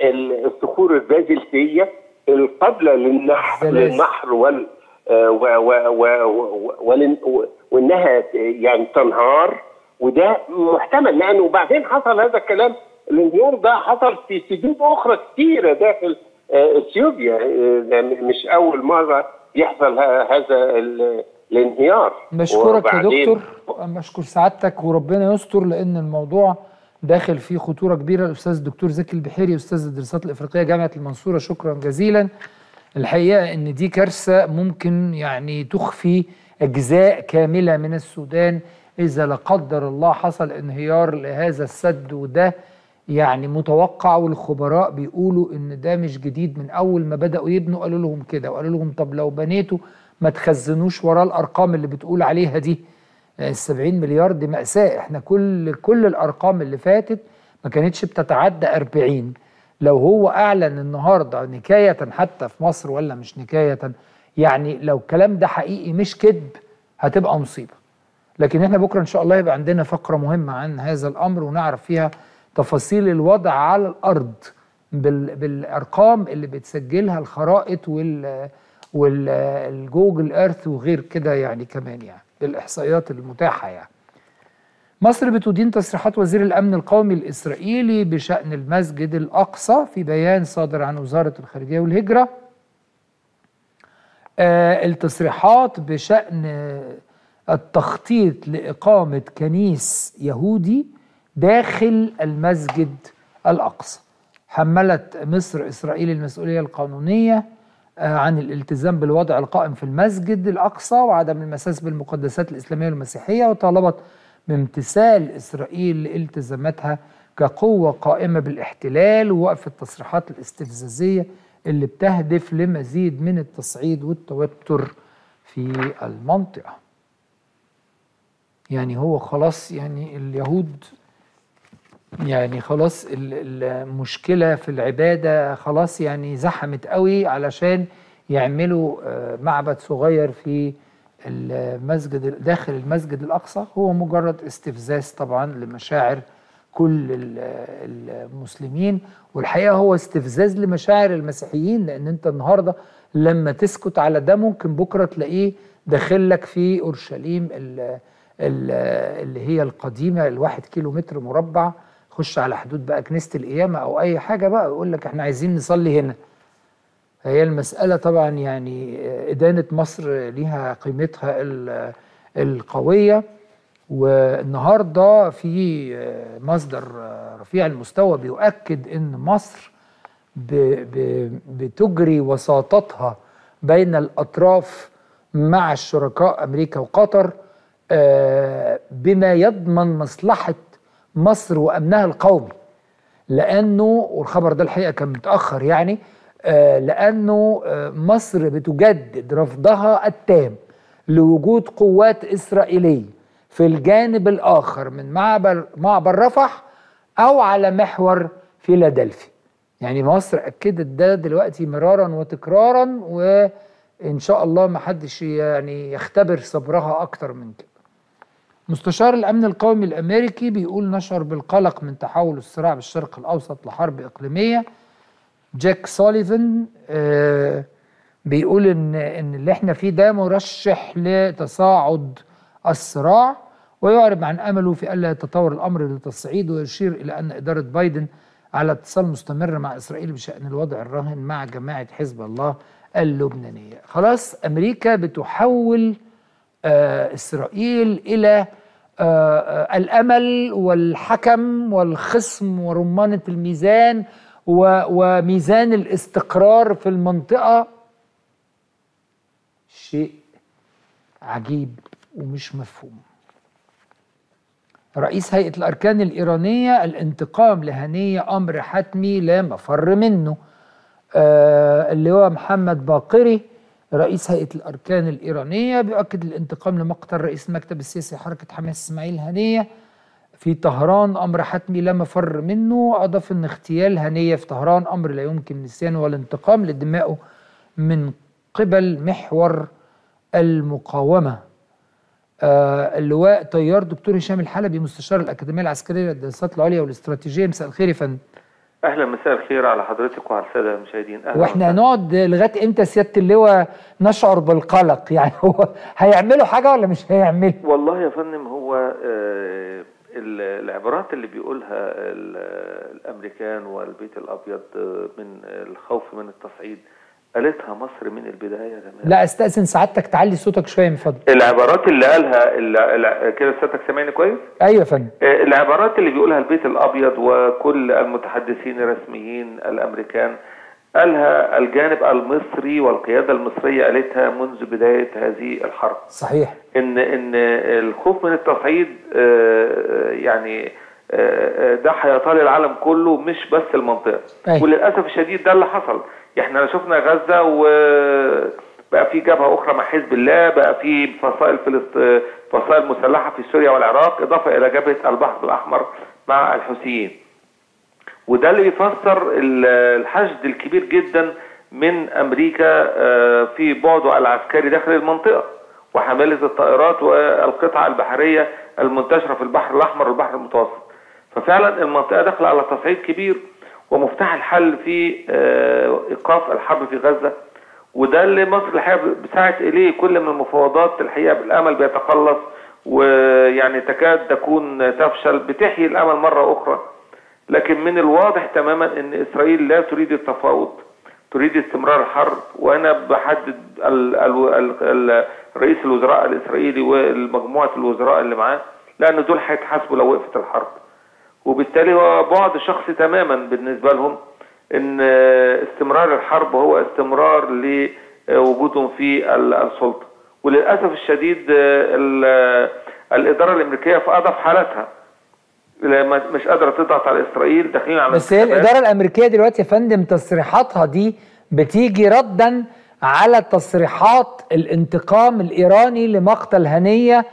الصخور البازلتيه القابله للنحر وال وانها يعني تنهار، وده محتمل لانه وبعدين حصل هذا الكلام الانهيار ده حصل في سدود اخرى كثيره داخل اثيوبيا، مش اول مره يحصل هذا الانهيار. مشكورك يا دكتور، مشكور سعادتك وربنا يستر، لان الموضوع داخل فيه خطوره كبيره. الاستاذ الدكتور زكي البحيري استاذ الدراسات الافريقيه جامعه المنصوره، شكرا جزيلا. الحقيقه ان دي كارثه ممكن يعني تخفي اجزاء كامله من السودان اذا لا قدر الله حصل انهيار لهذا السد، وده يعني متوقع، والخبراء بيقولوا ان ده مش جديد، من اول ما بداوا يبنوا قالوا لهم كده، وقالوا لهم طب لو بنيتوا ما تخزنوش ورا الارقام اللي بتقول عليها دي. السبعين مليار دي مأساة، احنا كل كل الارقام اللي فاتت ما كانتش بتتعدى أربعين. لو هو اعلن النهارده نكاية حتى في مصر ولا مش نكاية، يعني لو الكلام ده حقيقي مش كذب هتبقى مصيبة. لكن احنا بكره ان شاء الله يبقى عندنا فقرة مهمة عن هذا الامر ونعرف فيها تفاصيل الوضع على الارض بال بالارقام اللي بتسجلها الخرائط وال والجوجل ايرث وغير كده، يعني كمان يعني بالإحصائيات المتاحة. يعني مصر بتدين تصريحات وزير الأمن القومي الإسرائيلي بشأن المسجد الأقصى في بيان صادر عن وزارة الخارجية والهجرة. آه التصريحات بشأن التخطيط لإقامة كنيس يهودي داخل المسجد الأقصى. حملت مصر إسرائيل المسؤولية القانونية عن الالتزام بالوضع القائم في المسجد الأقصى وعدم المساس بالمقدسات الإسلامية والمسيحية، وطالبت بامتثال إسرائيل لالتزاماتها كقوة قائمة بالاحتلال ووقف التصريحات الاستفزازية اللي بتهدف لمزيد من التصعيد والتوتر في المنطقة. يعني هو خلاص يعني اليهود يعني خلاص المشكلة في العبادة خلاص يعني زحمت قوي علشان يعملوا معبد صغير في المسجد داخل المسجد الأقصى. هو مجرد استفزاز طبعا لمشاعر كل المسلمين، والحقيقة هو استفزاز لمشاعر المسيحيين، لأن أنت النهاردة لما تسكت على ده ممكن بكرة تلاقيه داخلك في أورشليم اللي هي القديمة الواحد كيلو متر مربع، خش على حدود بقى كنيسة القيامة أو أي حاجة بقى يقول لك إحنا عايزين نصلي هنا. هي المسألة طبعا يعني إدانة مصر ليها قيمتها القوية. والنهاردة في مصدر رفيع المستوى بيؤكد إن مصر بتجري وساطتها بين الأطراف مع الشركاء أمريكا وقطر بما يضمن مصلحة مصر وأمنها القومي، لأنه والخبر ده الحقيقة كان متأخر يعني، لأنه مصر بتجدد رفضها التام لوجود قوات إسرائيلية في الجانب الآخر من معبر, معبر رفح أو على محور فيلادلفيا. يعني مصر أكدت ده دلوقتي مرارا وتكرارا، وإن شاء الله ما حدش يعني يختبر صبرها أكتر من كده. مستشار الأمن القومي الأمريكي بيقول نشعر بالقلق من تحول الصراع بالشرق الأوسط لحرب إقليمية. جاك سوليفان آه بيقول إن إن اللي إحنا فيه ده مرشح لتصاعد الصراع، ويعرب عن أمله في ألا يتطور الأمر لتصعيد، ويشير إلى أن إدارة بايدن على اتصال مستمر مع إسرائيل بشأن الوضع الراهن مع جماعة حزب الله اللبنانية. خلاص أمريكا بتحول آه إسرائيل إلى آه الأمل والحكم والخصم ورمانة الميزان وميزان الاستقرار في المنطقة. شيء عجيب ومش مفهوم. رئيس هيئة الأركان الإيرانية: الانتقام لهنية أمر حتمي لا مفر منه. آه اللي هو محمد باقري رئيس هيئة الأركان الإيرانية بيؤكد الانتقام لمقتل رئيس المكتب السياسي حركة حماس إسماعيل هنية في طهران أمر حتمي لا مفر منه. أضاف أن اغتيال هنية في طهران أمر لا يمكن نسيانه، والانتقام لدمائه من قبل محور المقاومة. آه اللواء طيار دكتور هشام الحلبي مستشار الأكاديمية العسكرية للدراسات العليا والاستراتيجية. مساء الخير يا فندم. أهلا، مساء الخير على حضرتك وعلى السادة المشاهدين. وإحنا هنقعد لغاية إمتى سيادة اللواء نشعر بالقلق؟ يعني هو هيعملوا حاجة ولا مش هيعملوا؟ والله يا فندم هو آه العبارات اللي بيقولها الأمريكان والبيت الأبيض من الخوف من التصعيد قالتها مصر من البداية. لا استأذن سعادتك تعلي صوتك شوية من فضلك. العبارات اللي قالها ال... كده سعادتك سامعني كويس؟ أيوة يا فندم. العبارات اللي بيقولها البيت الأبيض وكل المتحدثين الرسميين الأمريكان قالها الجانب المصري والقيادة المصرية قالتها منذ بداية هذه الحرب. صحيح. إن إن الخوف من التصعيد يعني ده هيطال العالم كله مش بس المنطقة. أيوة. وللأسف الشديد ده اللي حصل. احنا شفنا غزة وبقى في جبهة أخرى مع حزب الله، بقى في فصائل فلسطين فصائل مسلحة في سوريا والعراق، إضافة إلى جبهة البحر الأحمر مع الحوثيين. وده اللي بيفسر الحشد الكبير جدا من أمريكا في بعده العسكري داخل المنطقة، وحملة الطائرات والقطع البحرية المنتشرة في البحر الأحمر والبحر المتوسط. ففعلا المنطقة داخلة على تصعيد كبير، ومفتاح الحل في ايقاف الحرب في غزه، وده اللي مصر الحقيقه بسعت اليه. كل من المفاوضات الحقيقه بالامل بيتقلص، ويعني تكاد تكون تفشل، بتحيي الامل مره اخرى. لكن من الواضح تماما ان اسرائيل لا تريد التفاوض، تريد استمرار الحرب. وانا بحدد رئيس الوزراء الاسرائيلي ومجموعه الوزراء اللي معاه، لان دول هيتحاسبوا لو وقفت الحرب. وبالتالي هو بعد شخصي تماما بالنسبة لهم ان استمرار الحرب هو استمرار لوجودهم في السلطة. وللأسف الشديد الإدارة الأمريكية في أضعف حالتها، مش قادرة تضغط على إسرائيل، داخلين على بس. هي الإدارة الأمريكية دلوقتي يا فندم تصريحاتها دي بتيجي ردا على تصريحات الانتقام الإيراني لمقتل هنية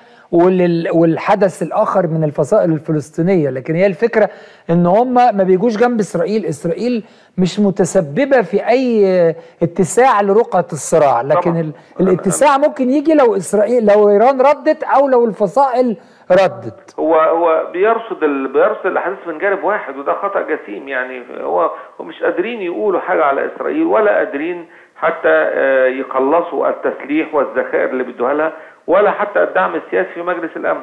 والحدث الآخر من الفصائل الفلسطينية. لكن هي الفكرة إن هم ما بيجوش جنب إسرائيل، إسرائيل مش متسببة في أي اتساع لرقعة الصراع، لكن طبعا. الاتساع ممكن يجي لو إسرائيل لو إيران ردت أو لو الفصائل ردت. هو هو بيرصد ال... بيرصد الأحداث من جانب واحد، وده خطأ جسيم. يعني هو مش قادرين يقولوا حاجة على إسرائيل، ولا قادرين حتى يقلصوا التسليح والذخائر اللي بيدوها لها، ولا حتى الدعم السياسي في مجلس الأمن.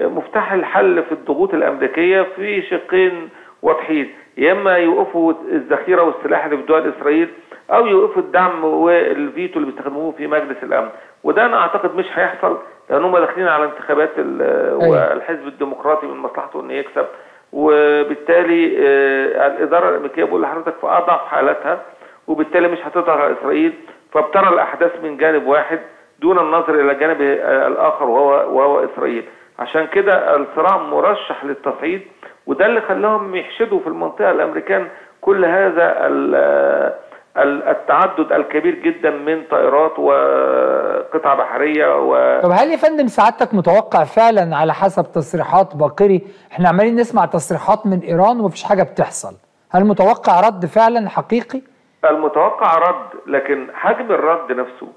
مفتاح الحل في الضغوط الأمريكية في شقين واضحين: يا إما يوقفوا الذخيرة والسلاح اللي بيدوها لإسرائيل، أو يوقفوا الدعم والفيتو اللي بيستخدموه في مجلس الأمن. وده أنا أعتقد مش هيحصل، لأن هم داخلين على انتخابات والحزب الديمقراطي من مصلحته إنه يكسب. وبالتالي الإدارة الأمريكية بقول لحضرتك في أضعف حالتها، وبالتالي مش هتضغط على إسرائيل. فبترى الأحداث من جانب واحد دون النظر إلى الجانب الآخر وهو وهو إسرائيل. عشان كده الصراع مرشح للتصعيد، وده اللي خلاهم يحشدوا في المنطقة الأمريكان كل هذا التعدد الكبير جدا من طائرات وقطع بحريه و... طب هل يا فندم سعادتك متوقع فعلا على حسب تصريحات باقري، احنا عمالين نسمع تصريحات من ايران ومفيش حاجه بتحصل، هل متوقع رد فعلا حقيقي؟ المتوقع رد، لكن حجم الرد نفسه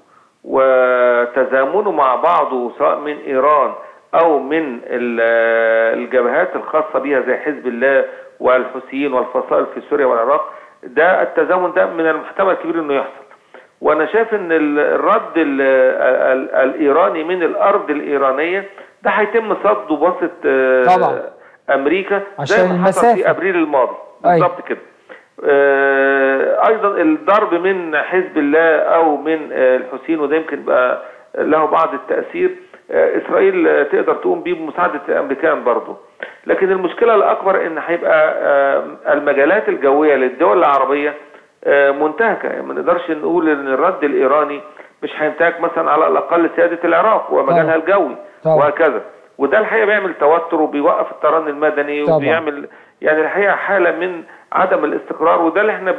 وتزامنه مع بعضه سواء من ايران او من الجبهات الخاصه بها زي حزب الله والحوثيين والفصائل في سوريا والعراق، ده التزامن ده من المحتمل الكبير انه يحصل. وانا شايف ان الرد الايراني من الارض الايرانيه ده هيتم صد وبسط طبعا امريكا زي ما حصل في ابريل الماضي بالظبط كده. ايضا الضرب من حزب الله او من الحوثيين وده يمكن يبقى له بعض التاثير، اسرائيل تقدر تقوم بيه بمساعده الامريكان برضه. لكن المشكله الاكبر ان هيبقى المجالات الجويه للدول العربيه منتهكه، ما نقدرش نقول ان الرد الايراني مش هينتهك مثلا على الاقل سياده العراق ومجالها الجوي وهكذا، وده الحقيقه بيعمل توتر وبيوقف الترني المدني وبيعمل يعني الحقيقه حاله من عدم الاستقرار، وده اللي احنا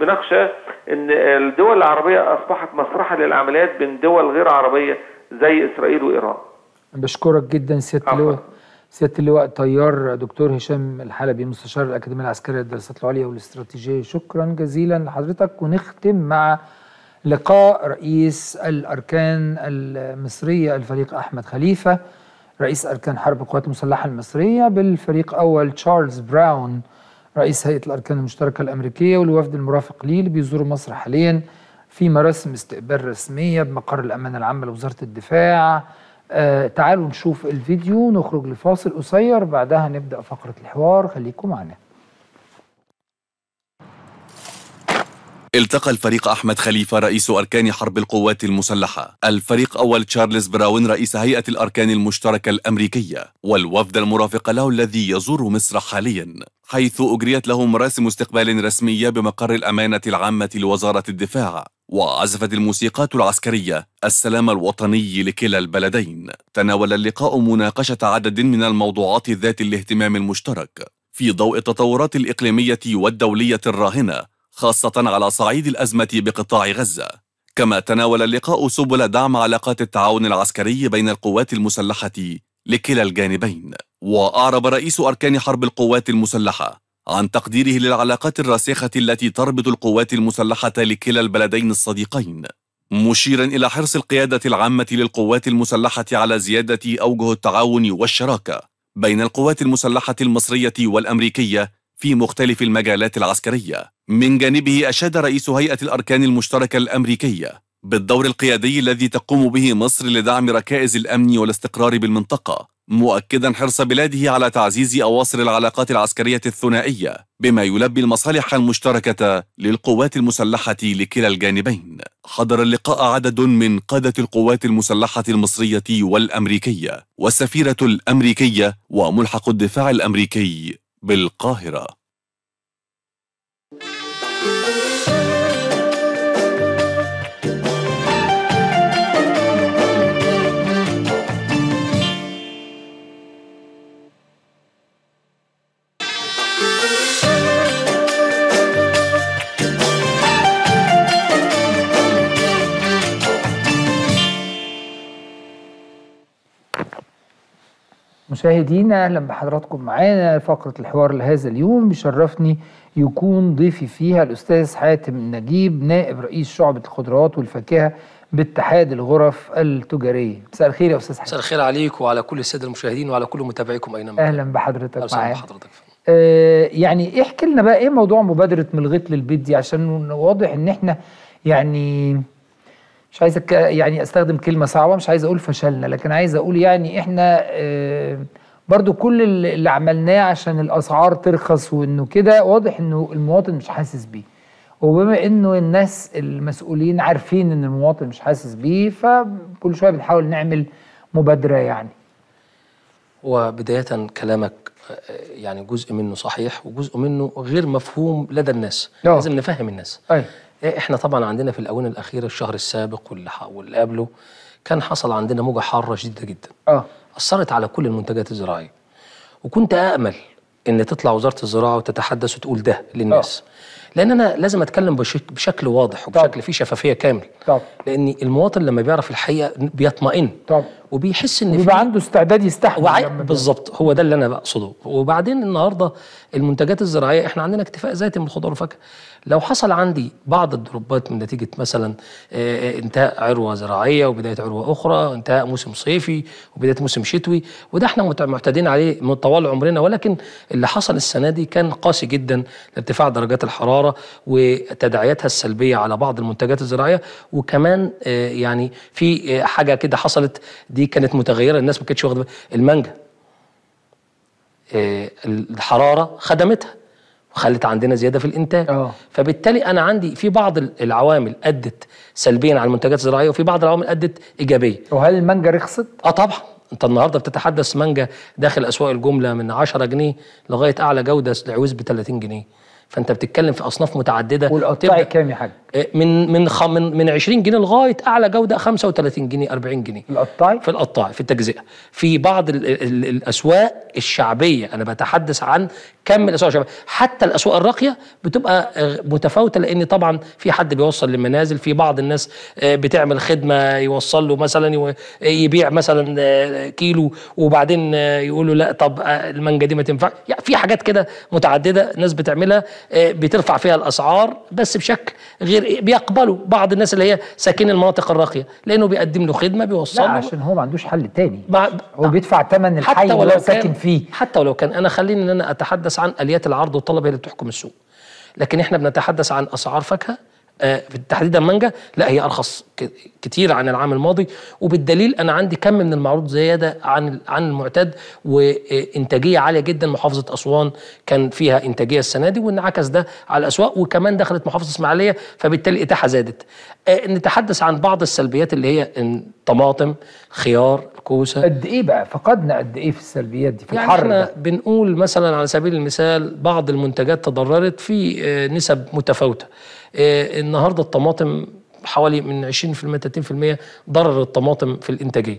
بنخشى ان الدول العربيه اصبحت مسرحه للعمليات بين دول غير عربيه زي اسرائيل وايران. بشكرك جدا سياده اللواء سياده اللواء الطيار دكتور هشام الحلبي مستشار الاكاديميه العسكريه للدراسات العليا والاستراتيجيه، شكرا جزيلا لحضرتك. ونختم مع لقاء رئيس الاركان المصريه الفريق احمد خليفه رئيس اركان حرب القوات المسلحه المصريه بالفريق اول تشارلز براون رئيس هيئه الاركان المشتركه الامريكيه والوفد المرافق ليه اللي بيزور مصر حاليا في مراسم استقبال رسميه بمقر الامانه العامه لوزاره الدفاع. آه تعالوا نشوف الفيديو، نخرج لفاصل قصير بعدها نبدا فقره الحوار، خليكم معنا. التقى الفريق أحمد خليفة رئيس أركان حرب القوات المسلحة، الفريق أول تشارلز براون رئيس هيئة الأركان المشتركة الأمريكية والوفد المرافق له الذي يزور مصر حاليا، حيث أجريت لهم مراسم استقبال رسمية بمقر الأمانة العامة لوزارة الدفاع، وعزفت الموسيقات العسكرية السلام الوطني لكلا البلدين. تناول اللقاء مناقشة عدد من الموضوعات ذات الاهتمام المشترك في ضوء التطورات الإقليمية والدولية الراهنة، خاصة على صعيد الأزمة بقطاع غزة. كما تناول اللقاء سبل دعم علاقات التعاون العسكري بين القوات المسلحة لكلا الجانبين. وأعرب رئيس أركان حرب القوات المسلحة عن تقديره للعلاقات الراسخة التي تربط القوات المسلحة لكلا البلدين الصديقين، مشيرا إلى حرص القيادة العامة للقوات المسلحة على زيادة أوجه التعاون والشراكة بين القوات المسلحة المصرية والأمريكية في مختلف المجالات العسكرية. من جانبه أشاد رئيس هيئة الأركان المشتركة الأمريكية بالدور القيادي الذي تقوم به مصر لدعم ركائز الأمن والاستقرار بالمنطقة، مؤكدا حرص بلاده على تعزيز أواصر العلاقات العسكرية الثنائية بما يلبي المصالح المشتركة للقوات المسلحة لكلا الجانبين. حضر اللقاء عدد من قادة القوات المسلحة المصرية والأمريكية والسفيرة الأمريكية وملحق الدفاع الأمريكي بالقاهرة. مشاهدينا اهلا بحضراتكم معانا فقره الحوار لهذا اليوم، بيشرفني يكون ضيفي فيها الاستاذ حاتم النجيب نائب رئيس شعبه الخضروات والفاكهه باتحاد الغرف التجاريه. مساء الخير يا استاذ حاتم. مساء الخير عليك وعلى كل الساده المشاهدين وعلى كل متابعيكم اينما كانوا. اهلا بحضرتك معانا. اهلا بحضرتك. آه يعني احكي لنا بقى ايه موضوع مبادره من الغيط للبيت دي، عشان واضح ان احنا يعني مش عايز يعني استخدم كلمه صعبه، مش عايز اقول فشلنا، لكن عايز اقول يعني احنا برضو كل اللي عملناه عشان الاسعار ترخص وانه كده واضح انه المواطن مش حاسس بيه، وبما انه الناس المسؤولين عارفين ان المواطن مش حاسس بيه فكل شويه بنحاول نعمل مبادره. يعني وبدايه كلامك يعني جزء منه صحيح وجزء منه غير مفهوم لدى الناس. أوه. لازم نفهم الناس. أي. احنا طبعا عندنا في الاونه الاخيره الشهر السابق واللي قبله كان حصل عندنا موجه حاره شديده جدا اه اثرت على كل المنتجات الزراعيه، وكنت امل ان تطلع وزاره الزراعه وتتحدث وتقول ده للناس. أوه. لان انا لازم اتكلم بشك بشكل واضح وبشكل فيه شفافيه كامل. طب. لان المواطن لما بيعرف الحقيقه بيطمئن وبيحس ان بيبقى عنده استعداد يستحمل. بالظبط، هو ده اللي انا بقصده. وبعدين النهارده المنتجات الزراعيه احنا عندنا اكتفاء ذاتي من الخضار والفاكهه. لو حصل عندي بعض الدروبات من نتيجه مثلا انتهاء عروه زراعيه وبدايه عروه اخرى، انتهاء موسم صيفي وبدايه موسم شتوي، وده احنا معتادين عليه من طوال عمرنا، ولكن اللي حصل السنه دي كان قاسي جدا لارتفاع درجات الحراره وتداعياتها السلبيه على بعض المنتجات الزراعيه. وكمان يعني في حاجه كده حصلت دي كانت متغيره، الناس ما كانتش واخده بالها. المانجا الحراره خدمتها وخلت عندنا زياده في الانتاج. أوه. فبالتالي انا عندي في بعض العوامل ادت سلبيا على المنتجات الزراعيه وفي بعض العوامل ادت ايجابيه. وهل المانجا رخصت؟ اه طبعا، انت النهارده بتتحدث مانجا داخل اسواق الجمله من عشرة جنيه لغايه اعلى جوده العويس ب ثلاثين جنيه، فانت بتتكلم في اصناف متعدده. والقطاعي كام يا حاج؟ من من من عشرين جنيه لغايه اعلى جوده خمسة وثلاثين جنيه أربعين جنيه. القطاعي؟ في القطاعي، في التجزئه، في بعض ال ال الاسواق الشعبيه. انا بتحدث عن كم الاسواق الشعبيه، حتى الاسواق الراقيه بتبقى متفاوته، لان طبعا في حد بيوصل للمنازل، في بعض الناس بتعمل خدمه يوصل له مثلا يبيع مثلا كيلو وبعدين يقول له لا طب المانجا دي ما تنفعش، يعني في حاجات كده متعدده ناس بتعملها بترفع فيها الاسعار بس بشكل غير بيقبلوا بعض الناس اللي هي ساكنين المناطق الراقيه، لانه بيقدم له خدمه بيوصله. لا، عشان هو ما عندوش حل تاني، مع... هو بيدفع ثمن الحي اللي هو ساكن فيه. حتى ولو كان، انا خليني ان انا اتحدث عن اليات العرض والطلب هي اللي بتحكم السوق، لكن احنا بنتحدث عن اسعار فاكهه تحديدا المانجا. لا، هي ارخص كتير عن العام الماضي، وبالدليل انا عندي كم من المعروض زياده عن عن المعتاد وانتاجيه عاليه جدا. محافظه اسوان كان فيها انتاجيه السنه دي، وانعكس ده على الاسواق، وكمان دخلت محافظه اسماعيليه، فبالتالي الاتاحه زادت. نتحدث عن بعض السلبيات اللي هي الطماطم، خيار، كوسه. قد ايه بقى فقدنا؟ قد ايه في السلبيات دي في يعني الحر؟ احنا بنقول مثلا على سبيل المثال بعض المنتجات تضررت في نسب متفاوته. النهارده الطماطم حوالي من عشرين بالمئة ل ثلاثين بالمئة ضرر الطماطم في الانتاجيه،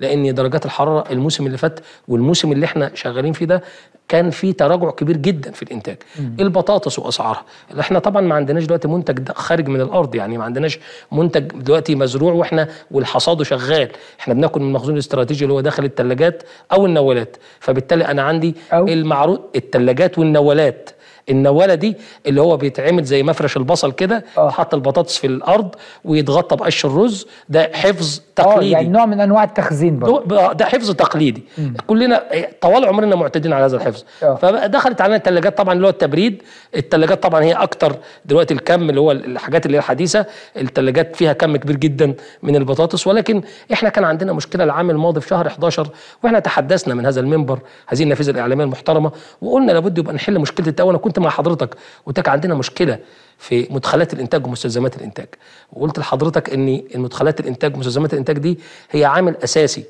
لان درجات الحراره الموسم اللي فات والموسم اللي احنا شغالين فيه ده كان في تراجع كبير جدا في الانتاج. مم. البطاطس واسعارها، احنا طبعا ما عندناش دلوقتي منتج خارج من الارض، يعني ما عندناش منتج دلوقتي مزروع واحنا والحصاده شغال، احنا بناكل من المخزون الاستراتيجي اللي هو داخل الثلاجات او النوالات. فبالتالي انا عندي المعروض الثلاجات والنوالات. النواله دي اللي هو بيتعمل زي مفرش البصل كده، يتحط البطاطس في الارض ويتغطى بقش الرز، ده حفظ تقليدي. اه يعني نوع من انواع التخزين برضه، ده حفظ تقليدي. مم. كلنا طوال عمرنا معتادين على هذا الحفظ. أوه. فدخلت علينا الثلاجات طبعا اللي هو التبريد. الثلاجات طبعا هي اكتر دلوقتي الكم اللي هو الحاجات اللي هي الحديثه، الثلاجات فيها كم كبير جدا من البطاطس. ولكن احنا كان عندنا مشكله العام الماضي في شهر احد عشر، واحنا تحدثنا من هذا المنبر، هذه النافذه الاعلاميه المحترمه، وقلنا لابد يبقى نحل مشكله التهويه. مع حضرتك وتك عندنا مشكله في مدخلات الانتاج ومستلزمات الانتاج، وقلت لحضرتك ان المدخلات الانتاج ومستلزمات الانتاج دي هي عامل اساسي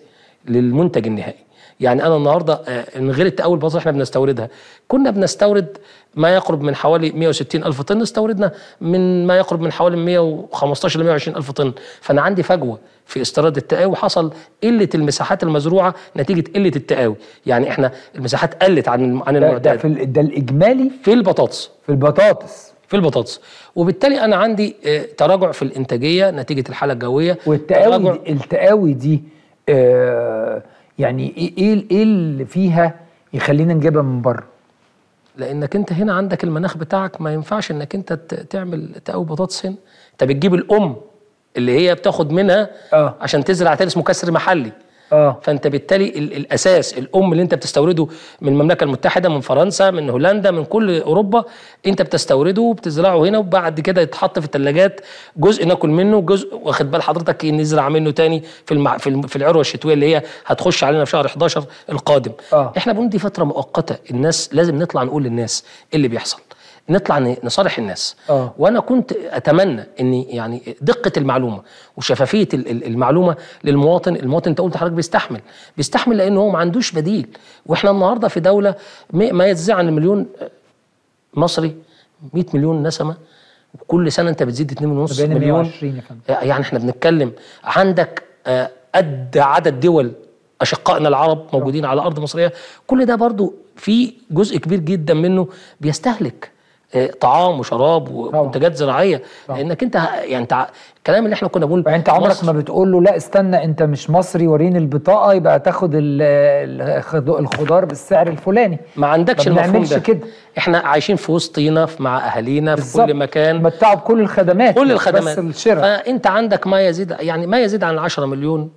للمنتج النهائي. يعني انا النهارده من غير التقاول البطاطس احنا بنستوردها، كنا بنستورد ما يقرب من حوالي مئة وستين ألف طن، استوردنا من ما يقرب من حوالي مئة وخمستاشر ل مئة وعشرين ألف طن. فانا عندي فجوه في استيراد التقاوي، وحصل قله المساحات المزروعه نتيجه قله التقاوي، يعني احنا المساحات قلت عن عن المعتاد. ده, ده الاجمالي في البطاطس في البطاطس في البطاطس وبالتالي انا عندي تراجع في الانتاجيه نتيجه الحاله الجويه والتقاوي. التقاوي دي آه يعني ايه ايه اللي فيها يخلينا نجيبها من بره؟ لانك انت هنا عندك المناخ بتاعك ما ينفعش انك انت تعمل تقاوي بطاطس هنا، انت بتجيب الام اللي هي بتاخد منها. أوه. عشان تزرع تاني، اسمه كسر محلي. أوه. فانت بالتالي الاساس الام اللي انت بتستورده من المملكه المتحده، من فرنسا، من هولندا، من كل اوروبا، انت بتستورده وبتزرعه هنا، وبعد كده يتحط في الثلاجات، جزء ناكل منه، جزء واخد بال حضرتك نزرع منه تاني في المع... في, الم... في العروه الشتويه اللي هي هتخش علينا في شهر احد عشر القادم. أوه. احنا بنقول دي فتره مؤقته، الناس لازم نطلع نقول للناس ايه اللي بيحصل، نطلع نصالح الناس. أوه. وانا كنت اتمنى ان يعني دقه المعلومه وشفافيه المعلومه للمواطن. المواطن انت قلت حضرتك بيستحمل بيستحمل لان هو ما عندوش بديل. واحنا النهارده في دوله ما يجزي عن المليون مصري مئة مليون نسمه، وكل سنه انت بتزيد اتنين ونص مليون. يعني احنا بنتكلم عندك قد عدد دول اشقائنا العرب موجودين على ارض مصريه، كل ده برضو في جزء كبير جدا منه بيستهلك طعام وشراب ومنتجات زراعيه، لانك انت يعني انت الكلام اللي احنا كنا بنقول انت عمرك مصر. ما بتقول له لا استنى انت مش مصري وريني البطاقه يبقى تاخد الخضار بالسعر الفلاني، ما عندكش المفهوم ده كده. احنا عايشين في وسطينا مع اهالينا في كل مكان، متمتعوا بكل الخدمات كل الخدمات بس الشراء. فانت عندك ما يزيد يعني ما يزيد عن عشرة مليون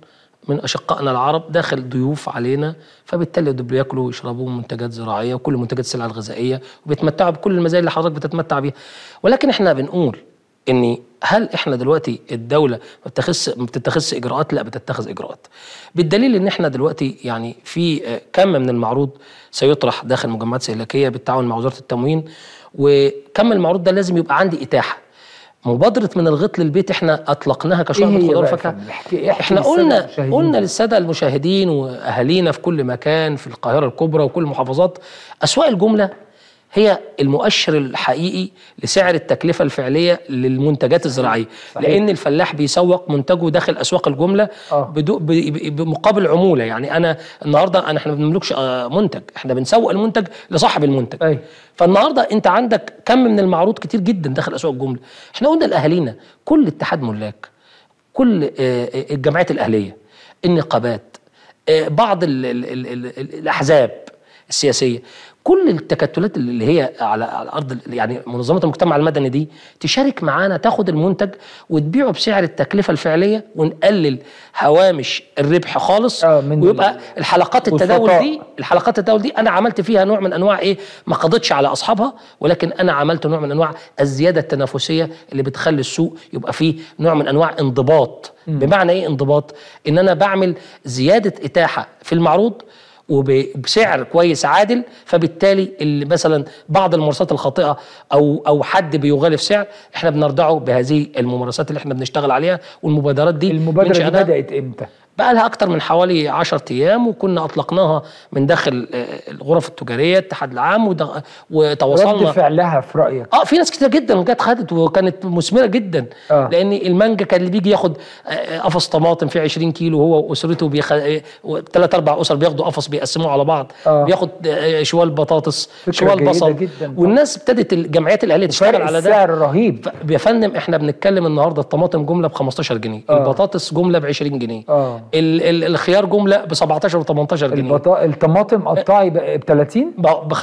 من اشقائنا العرب داخل ضيوف علينا، فبالتالي دول بياكلوا ويشربوا منتجات زراعيه وكل منتجات السلع الغذائيه وبيتمتعوا بكل المزايا اللي حضرتك بتتمتع بيها. ولكن احنا بنقول ان هل احنا دلوقتي الدوله ما بتتخذش ما بتتخذش اجراءات؟ لا بتتخذ اجراءات، بالدليل ان احنا دلوقتي يعني في كم من المعروض سيطرح داخل مجمعات استهلاكيه بالتعاون مع وزاره التموين، وكم المعروض ده لازم يبقى عندي اتاحه. مبادره من الغيط للبيت احنا اطلقناها كشهر إيه خضار وفاكهه. احنا قلنا قلنا للساده المشاهدين واهالينا في كل مكان في القاهره الكبرى وكل المحافظات، اسواق الجمله هي المؤشر الحقيقي لسعر التكلفه الفعليه للمنتجات الزراعيه، لان الفلاح بيسوق منتجه داخل اسواق الجمله بمقابل عموله. يعني انا النهارده انا احنا ما بنملكش منتج، احنا بنسوق المنتج لصاحب المنتج. أي. فالنهارده انت عندك كم من المعروض كتير جدا داخل اسواق الجمله. احنا قلنا لاهالينا كل اتحاد ملاك، كل الجمعيات الاهليه، النقابات، بعض ال ال ال ال ال الاحزاب السياسيه، كل التكتلات اللي هي على على ارض يعني منظمه المجتمع المدني دي تشارك معانا، تاخد المنتج وتبيعه بسعر التكلفه الفعليه، ونقلل هوامش الربح خالص. آه ويبقى الحلقات التداول دي الحلقات التداول دي انا عملت فيها نوع من انواع ايه، ما قضتش على اصحابها، ولكن انا عملت نوع من انواع الزياده التنافسيه اللي بتخلي السوق يبقى فيه نوع من انواع انضباط. م. بمعنى ايه انضباط؟ ان انا بعمل زياده اتاحه في المعروض وبسعر كويس عادل، فبالتالي اللي مثلا بعض الممارسات الخاطئه او او حد بيغالف سعر احنا بنردعه بهذه الممارسات اللي احنا بنشتغل عليها. والمبادرات دي المبادره دي بدات امتى؟ بقى لها اكتر من حوالي عشرة ايام، وكنا اطلقناها من داخل الغرف التجاريه الاتحاد العام وتواصلنا. رد فعلها في رايك؟ اه في ناس كتير جدا جت خدت وكانت مثمره جدا. آه. لان المانجا كان اللي بيجي ياخد قفص طماطم فيه عشرين كيلو هو واسرته، ثلاث اربع اسر بياخدوا قفص بيقسموه على بعض. آه. بياخد شوال بطاطس، شوال بصل، والناس ابتدت الجمعيات الاهليه تشتغل على ده. السعر رهيب يا فندم. احنا بنتكلم النهارده الطماطم جمله ب خمستاشر جنيه، آه. البطاطس جمله ب عشرين جنيه، آه. الخيار جمله ب سبعتاشر وتمنتاشر جنيه، الطماطم قطاعي ب تلاتين،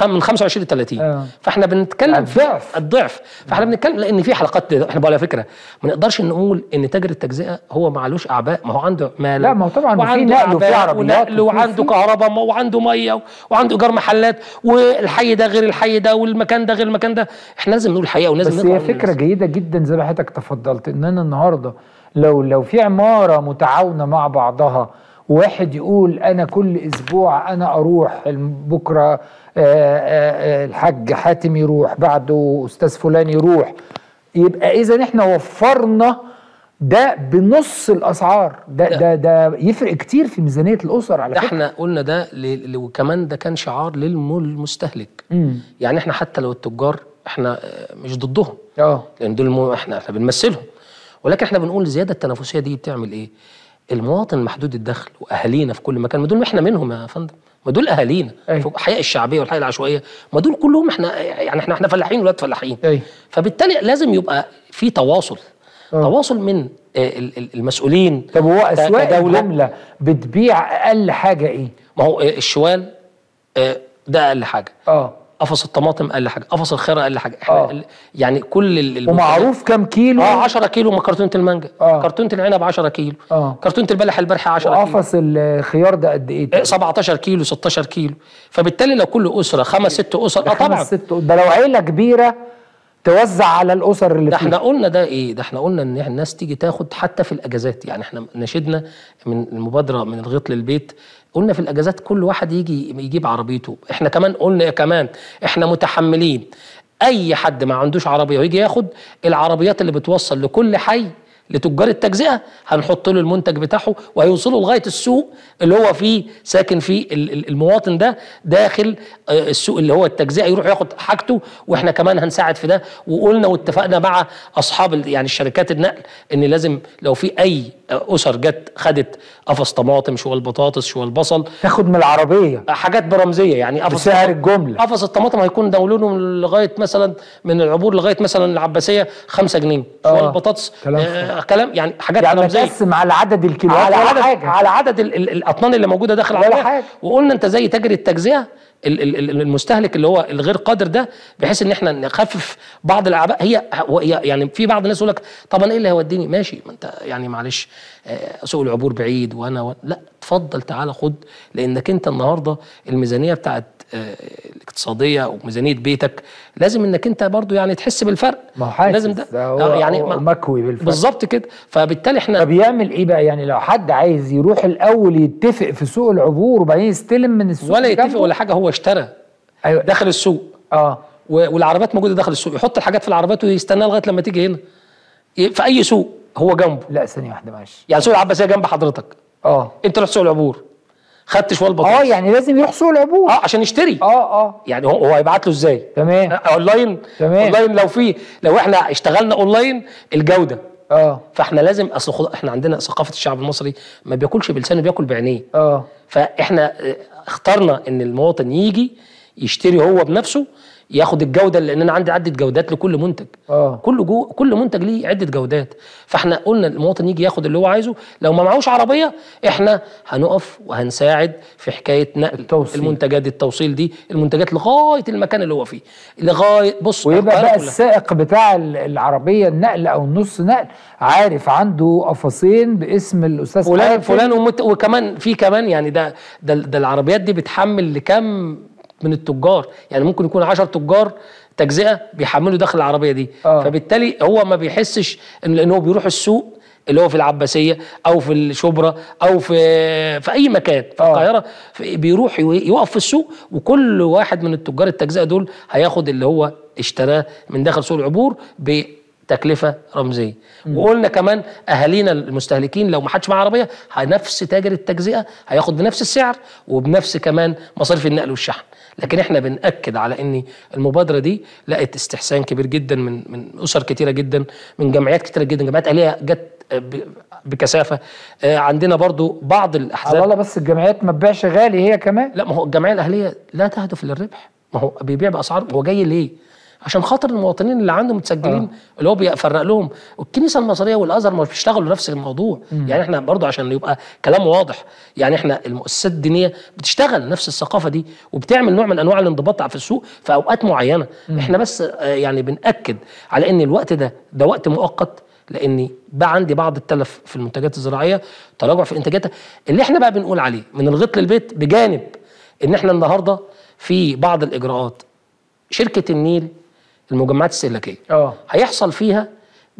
من خمسة وعشرين لتلاتين. آه. فاحنا بنتكلم الضعف الضعف. فاحنا بنتكلم لان في حلقات احنا بقى على فكره ما نقدرش نقول ان تاجر التجزئه هو معلوش اعباء، ما هو عنده مال. لا ما هو طبعا في نقل وفي عربيات وعنده كهرباء وعنده ميه وعنده ايجار محلات، والحي ده غير الحي ده والمكان ده غير المكان ده. احنا لازم نقول الحقيقه ولازم نقول. بس هي فكره جيده جدا زي ما حضرتك تفضلت، ان انا النهارده لو لو في عماره متعاونه مع بعضها، واحد يقول انا كل اسبوع انا اروح بكره، آآ آآ الحاج حاتم يروح، بعده استاذ فلان يروح، يبقى اذا احنا وفرنا ده بنص الاسعار. ده ده ده يفرق كتير في ميزانيه الاسر على فكره. احنا قلنا ده ل... وكمان ده كان شعار للمستهلك. مم. يعني احنا حتى لو التجار احنا مش ضدهم، اه لان دول مو... احنا احنا بنمثلهم، ولكن احنا بنقول الزياده التنافسيه دي بتعمل ايه؟ المواطن محدود الدخل واهالينا في كل مكان، ما دول احنا منهم يا فندم، ما دول اهالينا. أيه. في الحياه الشعبيه والحياه العشوائيه، ما دول كلهم احنا يعني احنا احنا فلاحين ولاد فلاحين. أيه. فبالتالي لازم يبقى في تواصل. أوه. تواصل من المسؤولين. طب هو اسواق الجمله بتبيع اقل حاجه ايه؟ ما هو الشوال ده اقل حاجه، اه قفص الطماطم اقل حاجه، قفص الخيار اقل حاجه. احنا أوه. يعني كل ومعروف كام كيلو؟ اه عشرة كيلو من كرتونه المانجا، أوه. كرتونه العنب عشرة كيلو، أوه. كرتونه البلح البرحي عشرة كيلو. وقفص الخيار ده قد ايه؟ سبعتاشر كيلو ستاشر كيلو. فبالتالي لو كل اسره خمس ست اسر، اه طبعا خمس ست، ده لو عيله كبيره توزع على الاسر اللي ده فيه. احنا قلنا ده ايه؟ ده احنا قلنا ان الناس تيجي تاخد حتى في الاجازات. يعني احنا نشدنا من المبادره من الغيط للبيت، قلنا في الاجازات كل واحد يجي يجيب عربيته. احنا كمان قلنا كمان احنا متحملين اي حد ما عندوش عربيه ويجي ياخد العربيات اللي بتوصل لكل حي لتجار التجزئه، هنحط له المنتج بتاعه وهيوصله لغايه السوق اللي هو فيه ساكن فيه المواطن ده داخل السوق اللي هو التجزئه، يروح ياخد حاجته. واحنا كمان هنساعد في ده، وقلنا واتفقنا مع اصحاب يعني الشركات النقل ان لازم لو في اي اسر جت خدت قفص طماطم، شويه البطاطس، شويه البصل، تاخد من العربيه حاجات برمزيه يعني. قفص سعر الجمله قفص الطماطم هيكون دولونه لغايه مثلا من العبور لغايه مثلا العباسيه خمسة جنيه، شويه البطاطس كلام, آه كلام يعني حاجات يعني برمزيه يعني، بتقسم على عدد الكيلوات على عدد حاجة. على عدد الاطنان اللي موجوده داخل العربيه. وقلنا انت زي تاجر التجزئه المستهلك اللي هو الغير قادر ده، بحيث ان احنا نخفف بعض الاعباء. هي يعني في بعض الناس يقول لك طبعا ايه اللي هيوديني؟ ماشي، ما انت يعني معلش سوق العبور بعيد وانا و... لا اتفضل تعالى خد، لانك انت النهارده الميزانيه بتاعت الاقتصاديه او ميزانيه بيتك لازم انك انت برضو يعني تحس بالفرق. ما هو حاسس، لازم ده يعني مكوي بالفرق بالظبط كده. فبالتالي احنا بيعمل ايه بقى يعني؟ لو حد عايز يروح الاول يتفق في سوق العبور وبعدين يستلم من السوق، ولا يتفق ولا حاجه، هو اشترى أيوة. داخل السوق اه والعربات موجوده داخل السوق، يحط الحاجات في العربات ويستناها لغايه لما تيجي هنا في اي سوق هو جنبه. لا ثانيه واحده معلش، يعني سوق العباسيه جنب حضرتك اه انت رحت سوق العبور خدت شويه البطاطس اه يعني لازم يروح سوق العبور اه عشان يشتري اه اه يعني هو هيبعت له ازاي؟ تمام اونلاين تمام اونلاين. لو في لو احنا اشتغلنا اونلاين الجوده اه فاحنا لازم اصل احنا عندنا ثقافه الشعب المصري ما بياكلش بلسانه، بياكل بعينيه اه فاحنا اخترنا ان المواطن يجي يشتري هو بنفسه، ياخد الجوده، لان انا عندي عده جودات لكل منتج اه كل جو كل منتج ليه عده جودات. فاحنا قلنا المواطن يجي ياخد اللي هو عايزه، لو ما معهوش عربيه احنا هنقف وهنساعد في حكايه نقل التوصيل. المنتجات دي التوصيل دي المنتجات لغايه المكان اللي هو فيه لغايه بص، ويبقى بقى السائق بتاع العربيه النقل او النص نقل عارف عنده قفصين باسم الاستاذ فلان فلان ومت... وكمان في كمان يعني ده ده, ده العربيات دي بتحمل لكم من التجار، يعني ممكن يكون عشرة تجار تجزئه بيحملوا داخل العربيه دي آه. فبالتالي هو ما بيحسش ان لانه بيروح السوق اللي هو في العباسيه او في الشبرا او في في اي مكان في القاهره آه. بيروح يوقف في السوق، وكل واحد من التجار التجزئه دول هياخد اللي هو اشتراه من داخل سوق العبور ب تكلفة رمزية. وقلنا كمان أهالينا المستهلكين لو ما حدش معاه عربية نفس تاجر التجزئة هياخد بنفس السعر وبنفس كمان مصاريف النقل والشحن. لكن احنا بنأكد على ان المبادرة دي لقت استحسان كبير جدا من من أسر كتيرة جدا، من جمعيات كتيرة جدا، جمعيات أهلية جت بكثافه. عندنا برضو بعض الأحزاب والله، بس الجمعيات ما تبيعش غالي هي كمان. لا، ما هو الجمعية الأهلية لا تهدف للربح، ما هو بيبيع بأسعار. هو جاي ليه؟ عشان خاطر المواطنين اللي عندهم متسجلين آه. اللي هو بيفرق لهم. والكنيسه المصريه والازهر ما بيشتغلوا نفس الموضوع مم. يعني احنا برضو عشان يبقى كلام واضح، يعني احنا المؤسسات الدينيه بتشتغل نفس الثقافه دي وبتعمل نوع من انواع الانضباط في السوق في اوقات معينه مم. احنا بس يعني بنأكد على ان الوقت ده ده وقت مؤقت، لان بقى عندي بعض التلف في المنتجات الزراعيه، تراجع في انتاجاتها اللي احنا بقى بنقول عليه من الغيط للبيت، بجانب ان احنا النهارده في بعض الاجراءات شركه النيل المجمعات الاستهلاكيه اه هيحصل فيها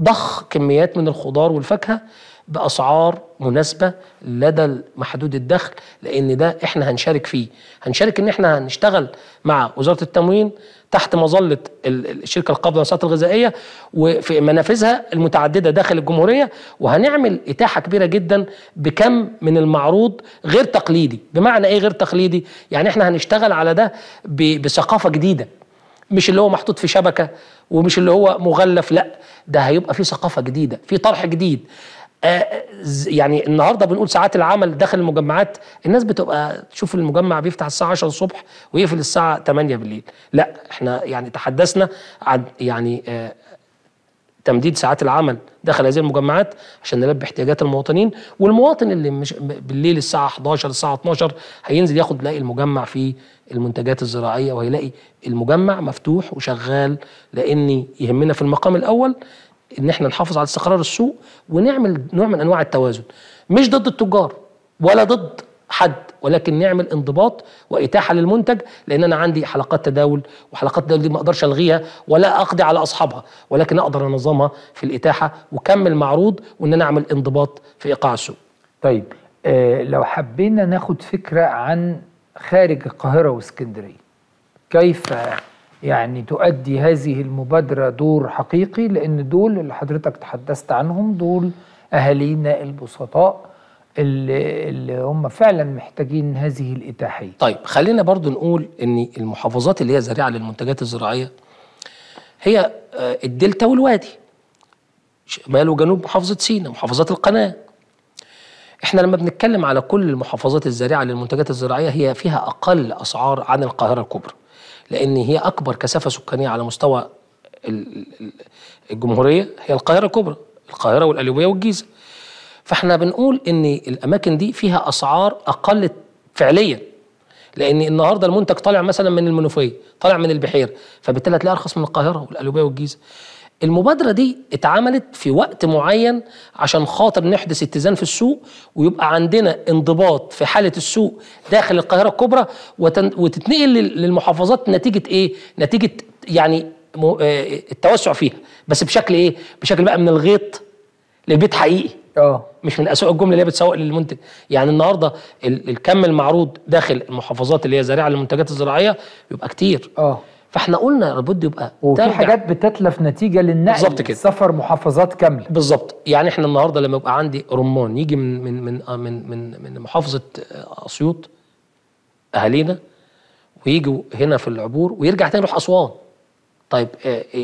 ضخ كميات من الخضار والفاكهه باسعار مناسبه لدى محدود الدخل، لان ده احنا هنشارك فيه. هنشارك ان احنا هنشتغل مع وزاره التموين تحت مظله الشركه القابضه للسلطات الغذائيه وفي منافذها المتعدده داخل الجمهوريه، وهنعمل اتاحه كبيره جدا بكم من المعروض غير تقليدي. بمعنى ايه غير تقليدي؟ يعني احنا هنشتغل على ده بثقافه جديده، مش اللي هو محطوط في شبكة ومش اللي هو مغلف، لا ده هيبقى في ثقافة جديدة، في طرح جديد. آه يعني النهاردة بنقول ساعات العمل داخل المجمعات، الناس بتبقى تشوف المجمع بيفتح الساعة عشرة الصبح ويقفل الساعة تمانية بالليل. لا، احنا يعني تحدثنا عن يعني آه تمديد ساعات العمل داخل هذه المجمعات عشان نلبي احتياجات المواطنين. والمواطن اللي مش بالليل الساعه حداشر الساعه اتناشر هينزل ياخد يلاقي المجمع فيه المنتجات الزراعيه، وهيلاقي المجمع مفتوح وشغال، لان يهمنا في المقام الاول ان احنا نحافظ على استقرار السوق ونعمل نوع من انواع التوازن، مش ضد التجار ولا ضد حد، ولكن نعمل انضباط واتاحه للمنتج. لان انا عندي حلقات تداول، وحلقات التداول دي ما اقدرش الغيها ولا اقضي على اصحابها، ولكن اقدر انظمها في الاتاحه وكم المعروض، وان انا اعمل انضباط في ايقاع السوق. طيب آه لو حبينا ناخد فكره عن خارج القاهره واسكندريه، كيف يعني تؤدي هذه المبادره دور حقيقي؟ لان دول اللي حضرتك تحدثت عنهم دول اهالينا البسطاء اللي, اللي هم فعلا محتاجين هذه الإتاحية. طيب خلينا برضو نقول ان المحافظات اللي هي زريعة للمنتجات الزراعية هي الدلتا والوادي، شمال وجنوب محافظة سيناء، محافظات القناة، احنا لما بنتكلم على كل المحافظات الزارعه للمنتجات الزراعيه هي فيها اقل اسعار عن القاهره الكبرى، لان هي اكبر كثافه سكانيه على مستوى الجمهوريه هي القاهره الكبرى، القاهره والقليوبيه والجيزه. فاحنا بنقول ان الاماكن دي فيها اسعار اقل فعليا، لان النهارده المنتج طالع مثلا من المنوفيه، طالع من البحيره، فبالتالي هتلاقي ارخص من القاهره والقليوبيه والجيزه. المبادرة دي اتعملت في وقت معين عشان خاطر نحدث اتزان في السوق، ويبقى عندنا انضباط في حالة السوق داخل القاهرة الكبرى، وتتنقل للمحافظات نتيجة ايه؟ نتيجة يعني التوسع فيها، بس بشكل ايه؟ بشكل بقى من الغيط للبيت حقيقي، اه مش من اسواق الجمله اللي هي بتسوق للمنتج. يعني النهارده الكم المعروض داخل المحافظات اللي هي زارعة للمنتجات الزراعيه بيبقى كتير، اه فاحنا قلنا لابد يبقى وفي حاجات بتتلف نتيجه للنقل سفر محافظات كامله. بالظبط، يعني احنا النهارده لما يبقى عندي رمان يجي من من من من من, من محافظه اسيوط اهالينا ويجوا هنا في العبور ويرجع تاني يروح اسوان. طيب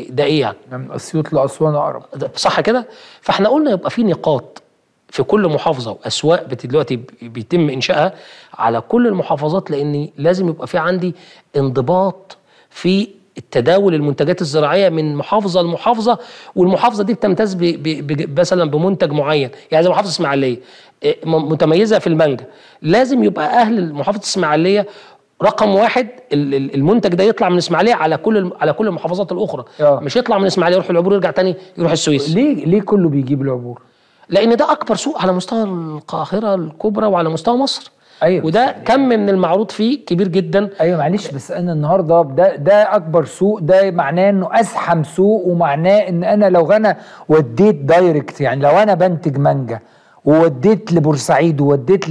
ده ايه يعني؟ من اسيوط لاسوان اقرب، صح كده؟ فاحنا قلنا يبقى في نقاط في كل محافظه واسواق دلوقتي بيتم انشائها على كل المحافظات، لان لازم يبقى في عندي انضباط في التداول المنتجات الزراعيه من محافظه لمحافظه، والمحافظه دي بتمتاز مثلا بمنتج معين. يعني زي محافظه اسماعيليه متميزه في المانجا، لازم يبقى اهل محافظه اسماعيليه رقم واحد المنتج ده يطلع من اسماعيليه على كل على كل المحافظات الاخرى، أوه. مش يطلع من اسماعيليه يروح العبور يرجع تاني يروح السويس. ليه ليه كله بيجيب العبور؟ لان ده اكبر سوق على مستوى القاهره الكبرى وعلى مستوى مصر. أيوة، وده يعني كم من المعروض فيه كبير جدا. ايوه معلش، بس انا النهارده ده ده اكبر سوق، ده معناه انه ازحم سوق، ومعناه ان انا لو انا وديت دايركت، يعني لو انا بنتج مانجا ووديت لبورسعيد ووديت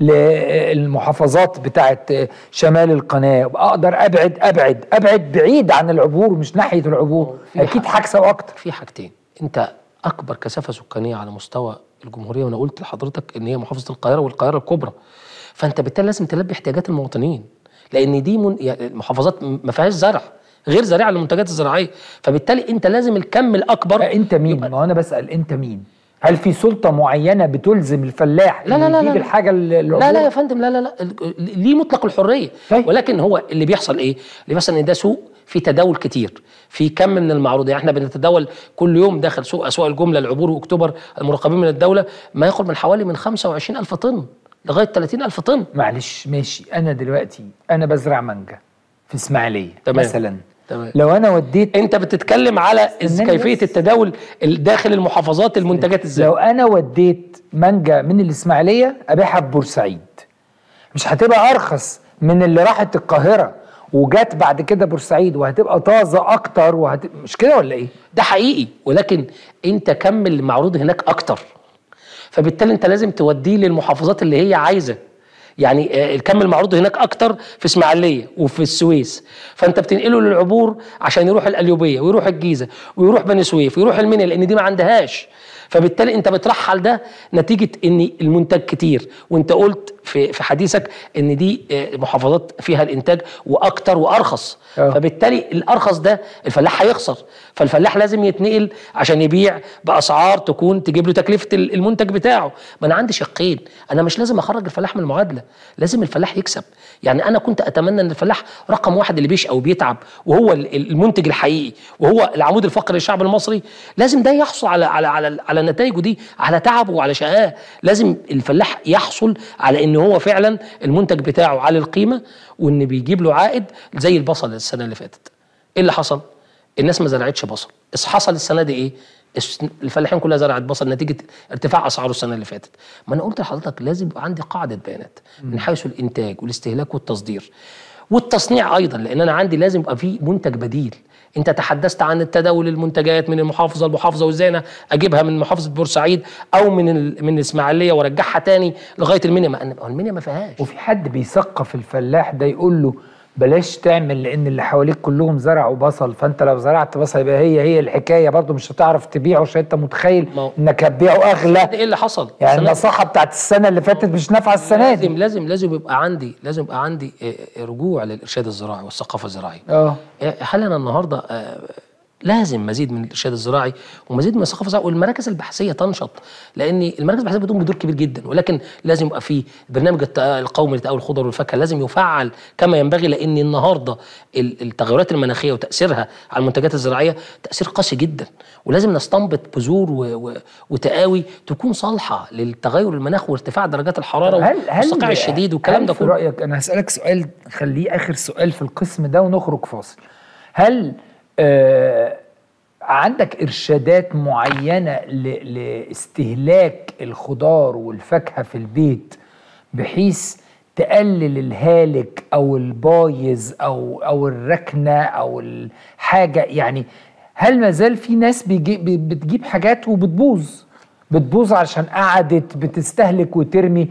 للمحافظات بتاعت شمال القناه، اقدر ابعد ابعد ابعد بعيد عن العبور ومش ناحيه العبور، اكيد هكسب اكتر. في حاجتين، انت اكبر كثافه سكانيه على مستوى الجمهوريه، وانا قلت لحضرتك ان هي محافظه القاهره والقاهره الكبرى، فانت بالتالي لازم تلبي احتياجات المواطنين، لان دي من يعني محافظات ما فيهاش زرع، غير زريعه للمنتجات الزراعيه، فبالتالي انت لازم الكم الاكبر. انت مين؟ ما انا بسال انت مين؟ هل في سلطه معينه بتلزم الفلاح لا لا لا يجيب الحاجه العبور؟ لا لا يا فندم، لا لا لا، ليه مطلق الحريه، ولكن هو اللي بيحصل ايه؟ اللي بيحصل ان ده سوق في تداول كتير، في كم من المعروض. يعني احنا بنتداول كل يوم داخل سوق اسواق الجمله العبور واكتوبر المراقبين من الدوله ما يقرب من حوالي من خمسة وعشرين ألف طن لغايه ثلاثين ألف طن. معلش ماشي، انا دلوقتي انا بزرع مانجا في اسماعيليه مثلا، تمام. لو انا وديت، انت بتتكلم على كيفيه التداول داخل المحافظات المنتجات الزراعيه. لو انا وديت مانجا من الاسماعيليه ابيعها في بورسعيد، مش هتبقى ارخص من اللي راحت القاهره وجات بعد كده بورسعيد وهتبقى طازه اكتر وهتبقى مش كده ولا ايه؟ ده حقيقي، ولكن انت كمل المعروض هناك اكتر، فبالتالي انت لازم توديه للمحافظات اللي هي عايزه. يعني الكم المعروض هناك اكتر في اسماعيليه وفي السويس، فانت بتنقله للعبور عشان يروح القليوبيه ويروح الجيزه ويروح بني سويف ويروح المنيا، لان دي ما عندهاش، فبالتالي انت بترحل ده نتيجه ان المنتج كتير. وانت قلت في في حديثك ان دي محافظات فيها الانتاج واكتر وارخص، أوه. فبالتالي الارخص ده الفلاح هيخسر، فالفلاح لازم يتنقل عشان يبيع باسعار تكون تجيب له تكلفه المنتج بتاعه. ما انا عندي شقين، انا مش لازم اخرج الفلاح من المعادله، لازم الفلاح يكسب. يعني انا كنت اتمنى ان الفلاح رقم واحد اللي بيشقى وبيتعب وهو المنتج الحقيقي وهو العمود الفقري للشعب المصري، لازم ده يحصل على على على على نتائجه دي، على تعبه وعلى شقاه. لازم الفلاح يحصل على ان هو فعلا المنتج بتاعه على القيمه، وان بيجيب له عائد. زي البصل السنه اللي فاتت، ايه اللي حصل؟ الناس ما زرعتش بصل، حصل السنه دي ايه؟ الفلاحين كلها زرعت بصل نتيجه ارتفاع اسعاره السنه اللي فاتت. ما انا قلت لحضرتك لازم يبقى عندي قاعده بيانات من حيث الانتاج والاستهلاك والتصدير والتصنيع ايضا، لان انا عندي لازم يبقى في منتج بديل. انت تحدثت عن التداول المنتجات من المحافظه لمحافظه، وازاي انا اجيبها من محافظه بورسعيد او من من الاسماعيليه وارجعها تاني لغايه المنيا. ما المنيا ما فيهاش. وفي حد بيثقف الفلاح ده يقول له بلاش تعمل لان اللي حواليك كلهم زرعوا بصل، فانت لو زرعت بصل يبقى هي هي الحكايه برضه، مش هتعرف تبيعه عشان انت متخيل انك هتبيعه اغلى. ايه اللي حصل؟ يعني النصيحه بتاعت السنه اللي فاتت مش نافعه السنه دي. لازم لازم لازم يبقى عندي لازم يبقى عندي رجوع للارشاد الزراعي والثقافه الزراعيه. اه هل انا النهارده لازم مزيد من الارشاد الزراعي ومزيد من الثقافه الزراعيه والمراكز البحثيه تنشط، لان المراكز البحثيه بتقوم بدور كبير جدا، ولكن لازم يبقى في برنامج القومي لتقاول الخضر والفاكهه لازم يفعل كما ينبغي، لان النهارده التغيرات المناخيه وتاثيرها على المنتجات الزراعيه تاثير قاسي جدا، ولازم نستنبط بذور وتقاوي تكون صالحه للتغير المناخ وارتفاع درجات الحراره والصقيع الشديد والكلام ده كله. رايك، انا هسالك سؤال خليه اخر سؤال في القسم ده ونخرج فاصل، هل آه عندك إرشادات معينة لاستهلاك الخضار والفاكهة في البيت بحيث تقلل الهالك أو البايظ أو أو الركنة أو الحاجة؟ يعني هل ما زال في ناس بتجيب حاجات وبتبوظ بتبوظ عشان قعدت بتستهلك وترمي،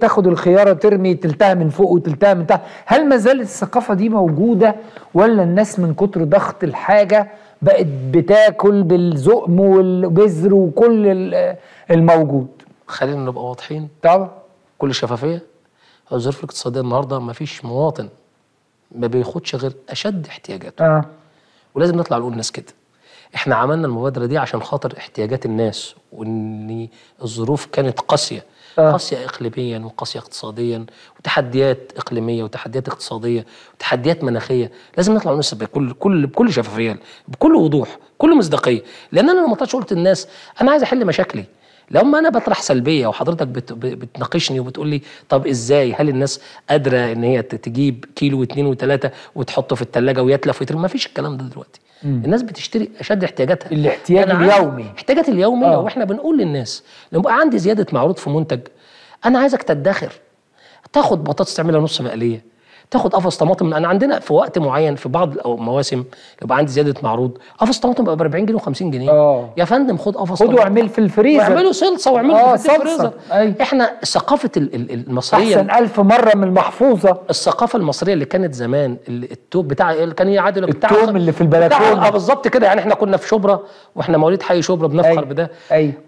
تاخد الخيارة ترمي تلتها من فوق وتلتها من تحت، هل ما زالت الثقافة دي موجودة ولا الناس من كتر ضغط الحاجة بقت بتاكل بالزقم والبذر وكل الموجود؟ خلينا نبقى واضحين طبعا كل شفافية، الظروف الاقتصادية النهاردة ما فيش مواطن ما بياخدش غير أشد احتياجاته آه. ولازم نطلع نقول الناس كده، احنا عملنا المبادرة دي عشان خاطر احتياجات الناس، وان الظروف كانت قاسية آه. قاسية إقليميا وقاسية اقتصاديا وتحديات إقليمية وتحديات اقتصادية وتحديات مناخية، لازم نطلع ونسب بكل كل بكل شفافية بكل وضوح بكل مصداقية، لأن أنا لما طلعتش قلت للناس أنا عايز أحل مشاكلي، لما أنا بطرح سلبية وحضرتك بت بتناقشني وبتقول لي طب إزاي، هل الناس قادرة إن هي تجيب كيلو واثنين وثلاثة وتحطه في الثلاجة ويتلف ويترمي؟ مفيش الكلام ده دلوقتي، مم. الناس بتشتري اشد احتياجاتها، الاحتياج اليومي احتياجات اليوميه، واحنا بنقول للناس لما يبقى عندي زياده معروض في منتج انا عايزك تدخر، تاخد بطاطس تعملها نص مقليه، تاخد قفص طماطم، انا عندنا في وقت معين في بعض المواسم يبقى عندي زياده معروض، قفص طماطم بقى ب أربعين جنيه و50 جنيه أوه. يا فندم خد قفص طماطم خده واعمله في الفريزر واعمله صلصه واعمله في الفريزر. احنا ثقافه المصريه احسن ألف مره من المحفوظه، الثقافه المصريه اللي كانت زمان التوب بتاع اللي كان يعادل التوم اللي في البلكونه اه بالظبط كده، يعني احنا كنا في شبرا واحنا مواليد حي شبرا بنفخر بده،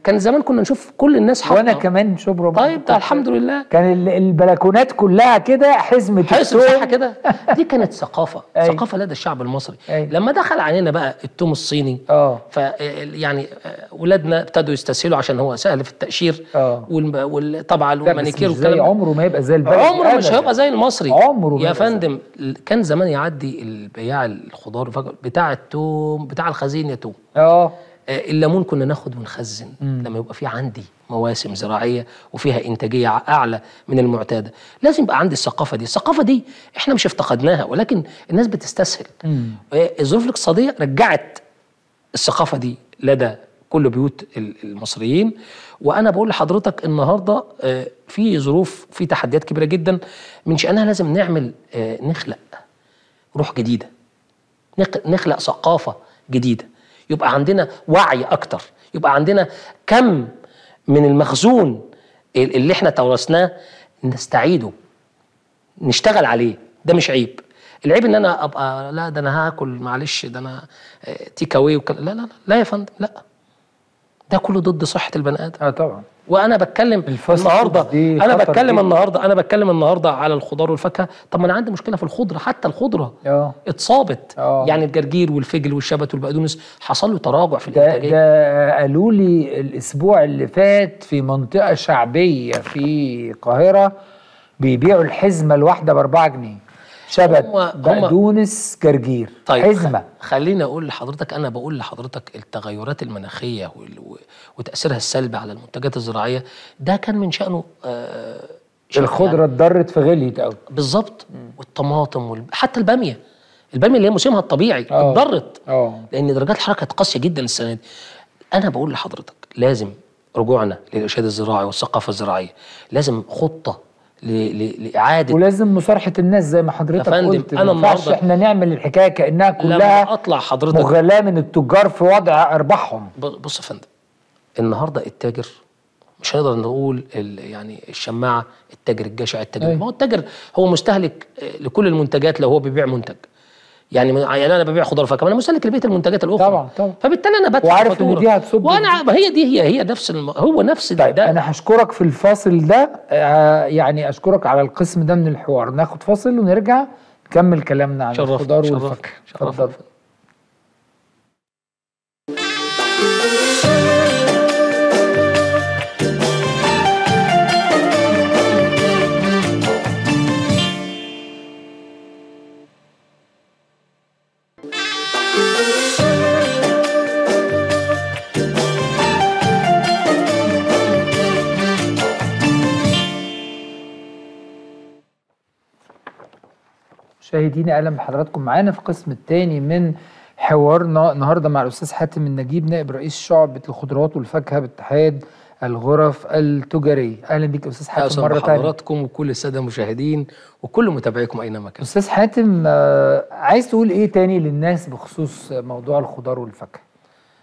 كان زمان كنا نشوف كل الناس حاطه، وانا كمان شبرا طيب ده الحمد لله، كان البلكونات كلها كده حزمه كده دي كانت ثقافه أي. ثقافه لدى الشعب المصري أي. لما دخل علينا بقى التوم الصيني اه فيعني اولادنا ابتدوا يستسهلوا عشان هو سهل في التقشير اه والطبعه والمانيكير والكلام، عمره ما هيبقى زي البلد، عمره مش هيبقى زي المصري عمره يا فندم. كان زمان يعدي البياع الخضار بتاع التوم بتاع الخزين يا توم اه الليمون كنا ناخد ونخزن مم. لما يبقى في عندي مواسم زراعيه وفيها انتاجيه اعلى من المعتاده، لازم يبقى عندي الثقافه دي، الثقافه دي احنا مش افتقدناها ولكن الناس بتستسهل. الظروف الاقتصاديه رجعت الثقافه دي لدى كل بيوت المصريين، وانا بقول لحضرتك النهارده في ظروف في تحديات كبيره جدا من شأنها لازم نعمل نخلق روح جديده، نخلق ثقافه جديده، يبقى عندنا وعي أكتر، يبقى عندنا كم من المخزون اللي احنا تورثناه نستعيده نشتغل عليه. ده مش عيب، العيب ان انا ابقى لا ده انا هاكل معلش ده انا تيك اواي وكلا. لا لا لا يا فندم، لا ده كله ضد صحة البني آدم اه طبعا. وانا بتكلم النهارده انا بتكلم دي. النهارده انا بتكلم النهارده على الخضار والفاكهه، طب ما انا عندي مشكله في الخضره، حتى الخضره أوه. اتصابت أوه. يعني الجرجير والفجل والشبت والبقدونس حصل له تراجع في الانتاجيه. ده قالوا لي الاسبوع اللي فات في منطقه شعبيه في القاهره بيبيعوا الحزمه الواحده ب أربعة جنيه، شبت هم بقدونس هم جرجير طيب حزمه. خليني اقول لحضرتك، انا بقول لحضرتك التغيرات المناخيه وتاثيرها السلبي على المنتجات الزراعيه ده كان من شانه آه الخضره اتضرت يعني فغليت قوي بالظبط، والطماطم وال... حتى الباميه الباميه اللي هي موسمها الطبيعي اتضرت لان درجات الحراره كانت قاسيه جدا السنه دي. انا بقول لحضرتك لازم رجوعنا للارشاد الزراعي والثقافه الزراعيه، لازم خطه لإعادة، ولازم مصارحة الناس زي ما حضرتك قلت. ما ينفعش احنا نعمل الحكاية كأنها كلها أطلع حضرتك مغالاة من التجار في وضع أرباحهم. بص يا فندم، النهاردة التاجر مش هنقدر نقول يعني الشماعة، التاجر الجشع، التاجر أيه. ما هو التاجر هو مستهلك لكل المنتجات لو هو بيبيع منتج، يعني انا ببيع خضار فاكهه انا مستهلك لبيت المنتجات الاخرى طبعا طبعا، فبالتالي انا بدفع وعارف ان دي هتصب وانا ما هي دي هي هي نفس الم... هو نفس طيب ده. انا هشكرك في الفاصل ده آه يعني اشكرك على القسم ده من الحوار، ناخد فاصل ونرجع نكمل كلامنا عن الخضار والفاكهه. اتفضل. مشاهدينا، اهلا بحضراتكم معانا في القسم الثاني من حوارنا النهارده مع الاستاذ حاتم النجيب، نائب رئيس شعبة الخضروات والفاكهه باتحاد الغرف التجاريه. اهلا بيك يا استاذ حاتم مره ثانيه. حضراتكم وكل الساده المشاهدين وكل متابعيكم اينما كان. استاذ حاتم، عايز تقول ايه تاني للناس بخصوص موضوع الخضار والفاكهه؟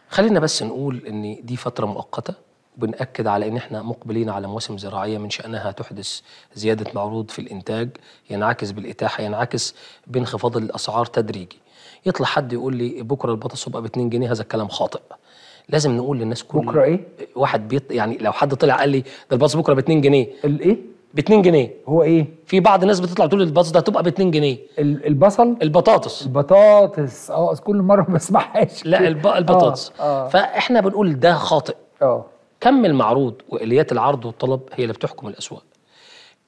خلينا بس نقول ان دي فتره مؤقته، وبنأكد على ان احنا مقبلين على مواسم زراعيه من شأنها تحدث زياده معروض في الانتاج، ينعكس بالاتاحه، ينعكس بانخفاض الاسعار تدريجي. يطلع حد يقول لي بكره البطاطس تبقى ب اتنين جنيه، هذا الكلام خاطئ. لازم نقول للناس كل بكره ايه؟ واحد بيط... يعني لو حد طلع قال لي ده الباص بكره ب اتنين جنيه، الايه؟ ب اتنين جنيه هو ايه؟ في بعض الناس بتطلع تقول الباص ده هتبقى ب اتنين جنيه. البصل؟ البطاطس. البطاطس اه كل مره ما بسمعهاش. لا الب... البطاطس. آه. آه. فاحنا بنقول ده خاطئ. اه كم المعروض واليات العرض والطلب هي اللي بتحكم الاسواق.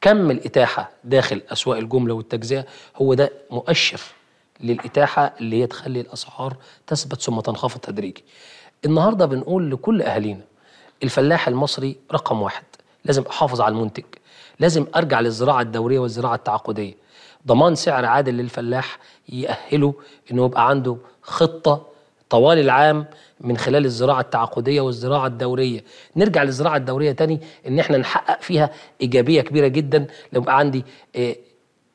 كم الاتاحه داخل اسواق الجمله والتجزئه هو ده مؤشر للاتاحه اللي هي تخلي الاسعار تثبت ثم تنخفض تدريجي. النهارده بنقول لكل اهالينا، الفلاح المصري رقم واحد لازم احافظ على المنتج، لازم ارجع للزراعه الدوريه والزراعه التعاقديه. ضمان سعر عادل للفلاح يأهله انه يبقى عنده خطه طوال العام من خلال الزراعه التعاقديه والزراعه الدوريه. نرجع للزراعه الدوريه تاني ان احنا نحقق فيها ايجابيه كبيره جدا، لو يبقى عندي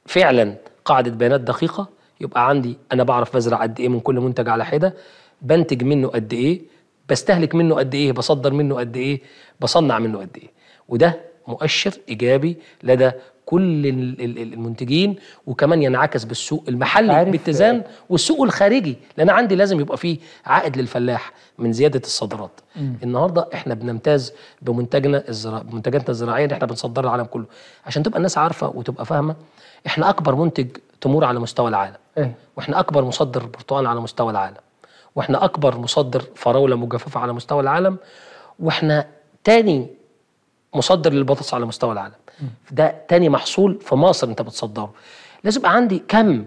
فعلا قاعده بيانات دقيقه، يبقى عندي انا بعرف بزرع قد ايه من كل منتج على حده، بنتج منه قد ايه، بستهلك منه قد ايه، بصدر منه قد ايه، بصنع منه قد ايه. وده مؤشر ايجابي لدى كل المنتجين، وكمان ينعكس بالسوق المحلي باتزان والسوق الخارجي، لان عندي لازم يبقى فيه عائد للفلاح من زياده الصادرات. النهارده احنا بنمتاز بمنتجنا الزراعي، بمنتجاتنا الزراعيه اللي احنا بنصدرها للعالم كله، عشان تبقى الناس عارفه وتبقى فاهمه. احنا اكبر منتج تمور على مستوى العالم، إيه؟ واحنا اكبر مصدر برتقال على مستوى العالم، واحنا اكبر مصدر فراوله مجففه على مستوى العالم، واحنا تاني مصدر للبطاطس على مستوى العالم. ده تاني محصول في مصر انت بتصدره. لازم يبقى عندي كم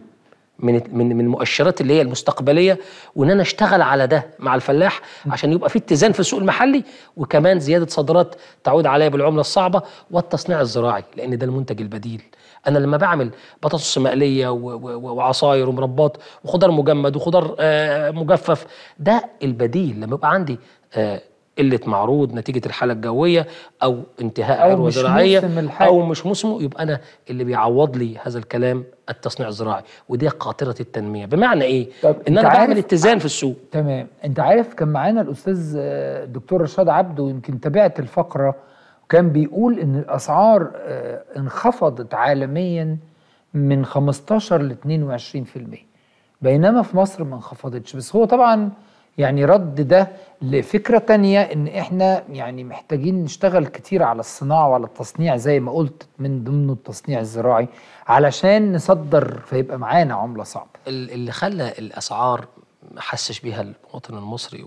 من من المؤشرات اللي هي المستقبليه، وان انا اشتغل على ده مع الفلاح عشان يبقى في اتزان في السوق المحلي، وكمان زياده صادرات تعود عليا بالعمله الصعبه والتصنيع الزراعي، لان ده المنتج البديل. انا لما بعمل بطاطس مقليه وعصاير ومربات وخضار مجمد وخضار مجفف، ده البديل. لما يبقى عندي قله معروض نتيجه الحاله الجويه او انتهاء عروه زراعيه او مش موسمه، يبقى انا اللي بيعوض لي هذا الكلام التصنيع الزراعي، ودي قاطره التنميه. بمعنى ايه؟ ان انا بعمل اتزان في السوق. تمام. انت عارف كان معانا الاستاذ الدكتور رشاد عبده، ويمكن تابعت الفقره، كان بيقول ان الاسعار انخفضت عالميا من خمستاشر ل اتنين وعشرين في المية، بينما في مصر ما انخفضتش. بس هو طبعا يعني رد ده لفكره تانية، ان احنا يعني محتاجين نشتغل كتير على الصناعه وعلى التصنيع، زي ما قلت من ضمنه التصنيع الزراعي، علشان نصدر فيبقى معانا عمله صعبه. اللي خلى الاسعار ما حسش بيها المواطن المصري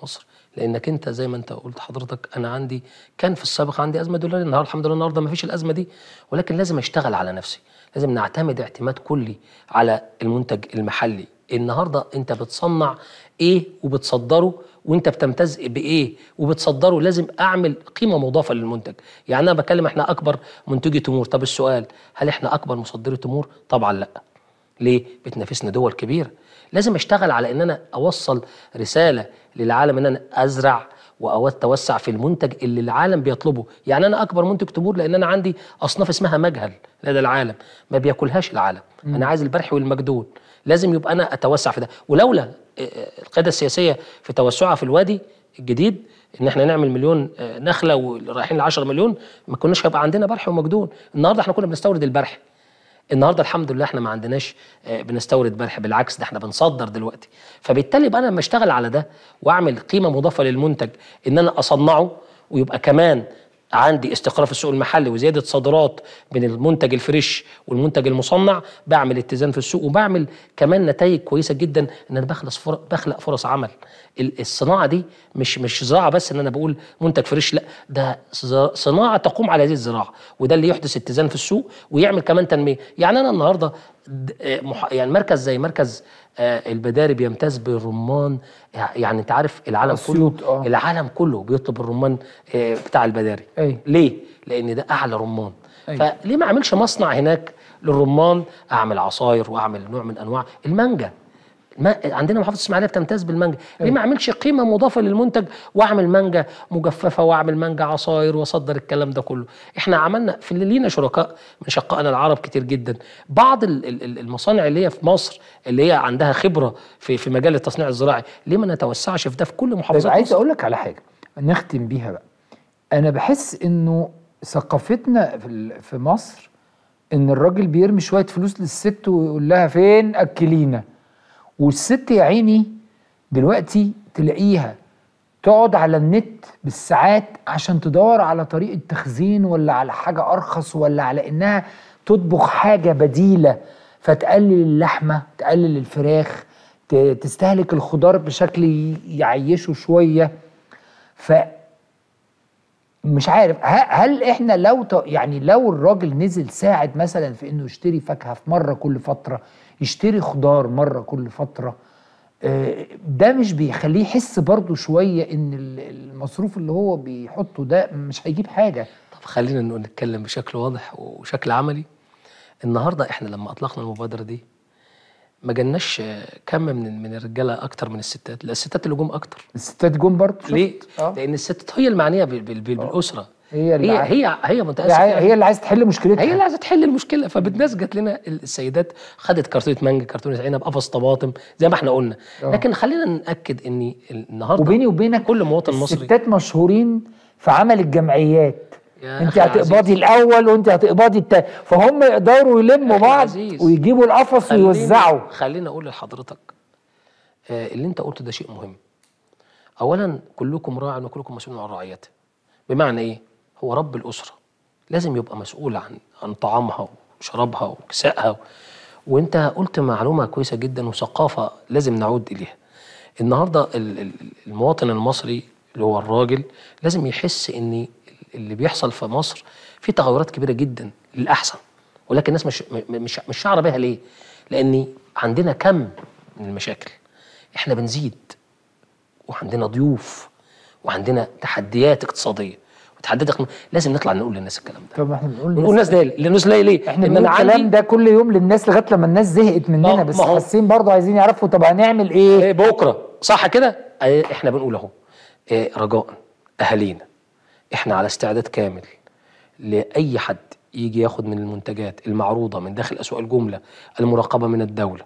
ومصر، لانك انت زي ما انت قلت حضرتك، انا عندي كان في السابق عندي ازمه دولاريه، النهارده الحمد لله النهارده ما فيش الازمه دي، ولكن لازم اشتغل على نفسي، لازم نعتمد اعتماد كلي على المنتج المحلي. النهارده انت بتصنع ايه وبتصدره، وانت بتمتاز بايه وبتصدره، لازم اعمل قيمه مضافه للمنتج. يعني انا بكلم احنا اكبر منتجي تمور، طب السؤال هل احنا اكبر مصدري تمور؟ طبعا لا. ليه؟ بتنافسنا دول كبيره. لازم اشتغل على ان انا اوصل رساله للعالم ان انا ازرع واتوسع في المنتج اللي العالم بيطلبه. يعني انا اكبر منتج تمور لان انا عندي اصناف اسمها مجهل لدى العالم، ما بياكلهاش العالم. م. انا عايز البرحي والمجدون، لازم يبقى انا اتوسع في ده. ولولا القياده السياسيه في توسعها في الوادي الجديد، ان احنا نعمل مليون نخله ورايحين ل عشرة مليون، ما كناش هيبقى عندنا برحي ومجدون. النهارده احنا كنا بنستورد البرحي، النهارده الحمد لله احنا ما عندناش بنستورد برح، بالعكس ده احنا بنصدر دلوقتي. فبالتالي بقى انا لما اشتغل على ده واعمل قيمه مضافه للمنتج، ان انا اصنعه ويبقى كمان عندي استقرار في السوق المحلي وزياده صادرات من المنتج الفريش والمنتج المصنع، بعمل اتزان في السوق، وبعمل كمان نتائج كويسه جدا، ان انا بخلص بخلق فرص عمل. الصناعه دي مش مش زراعه بس، ان انا بقول منتج فريش، لا ده صناعه تقوم على هذه الزراعه، وده اللي يحدث اتزان في السوق ويعمل كمان تنميه. يعني انا النهارده يعني مركز زي مركز البداري بيمتاز بالرمان، يعني انت عارف العالم كله آه. العالم كله بيطلب الرمان بتاع البداري. أي. ليه؟ لان ده اعلى رمان، أيوة. فليه ما اعملش مصنع هناك للرمان، اعمل عصاير واعمل نوع من انواع المانجا. ما عندنا محافظه الاسماعيليه بتمتاز بالمانجا، ليه أيوة. ما اعملش قيمه مضافه للمنتج واعمل مانجا مجففه واعمل مانجا عصاير واصدر الكلام ده كله. احنا عملنا في اللي لينا شركاء من شقائنا العرب كتير جدا، بعض المصانع اللي هي في مصر اللي هي عندها خبره في في مجال التصنيع الزراعي، ليه ما نتوسعش في ده في كل محافظات مصر؟ عايز اقول لك على حاجه نختم بيها بقى. انا بحس انه ثقافتنا في في مصر ان الراجل بيرمي شويه فلوس للست ويقول لها فين اكلينا، والست يا عيني دلوقتي تلاقيها تقعد على النت بالساعات عشان تدور على طريقه تخزين ولا على حاجه ارخص ولا على انها تطبخ حاجه بديله، فتقلل اللحمه، تقلل الفراخ، تستهلك الخضار بشكل يعيشه شويه. ف مش عارف هل احنا لو يعني لو الراجل نزل ساعد مثلا في انه يشتري فاكهه في مره كل فتره، يشتري خضار مره كل فتره، ده مش بيخليه يحس برضه شويه ان المصروف اللي هو بيحطه ده مش هيجيب حاجه؟ طب خلينا نتكلم بشكل واضح وشكل عملي. النهارده احنا لما اطلقنا المبادره دي ما جالناش كم من من الرجاله اكتر من الستات، لا الستات اللي جم اكتر. الستات جم برضه ليه؟ أه؟ لان الستات هي المعنيه بالاسره، هي اللي هي هي هي متاسفه، هي, هي اللي عايزه تحل مشكلتها، هي اللي عايزه تحل المشكله. فبالناس جت لنا السيدات خدت كرتونه مانجا، كرتونه عنب، قفص طماطم زي ما احنا قلنا. أه. لكن خلينا ناكد ان النهارده وبيني وبينك كل مواطن مصري الستات مشهورين في عمل الجمعيات، انت هتقبضي الاول وانت هتقبضي التاني، فهم يقدروا يلموا بعض ويجيبوا القفص ويوزعوا. خليني اقول لحضرتك آه اللي انت قلته ده شيء مهم. اولا كلكم راع وكلكم مسؤول عن رعيته. بمعنى ايه؟ هو رب الاسره لازم يبقى مسؤول عن عن طعامها وشرابها وكسائها و... وانت قلت معلومه كويسه جدا وثقافه لازم نعود اليها. النهارده المواطن المصري اللي هو الراجل لازم يحس ان اللي بيحصل في مصر في تغيرات كبيره جدا للاحسن، ولكن الناس مش مش مش شعره بيها. ليه؟ لان عندنا كم من المشاكل، احنا بنزيد وعندنا ضيوف وعندنا تحديات اقتصاديه وتحديات اقتصادية. لازم نطلع نقول للناس الكلام ده. طب احنا بنقول للناس ده للناس ليه؟ ليه؟ احنا بنقول الكلام ده كل يوم للناس لغايه لما الناس زهقت مننا، بس حاسين برضه عايزين يعرفوا طب هنعمل ايه؟ ايه بكره صح كده؟ ايه احنا بنقول اهو ايه رجاء اهالينا، احنا على استعداد كامل لاي حد يجي ياخد من المنتجات المعروضه من داخل اسواق الجمله المراقبه من الدوله.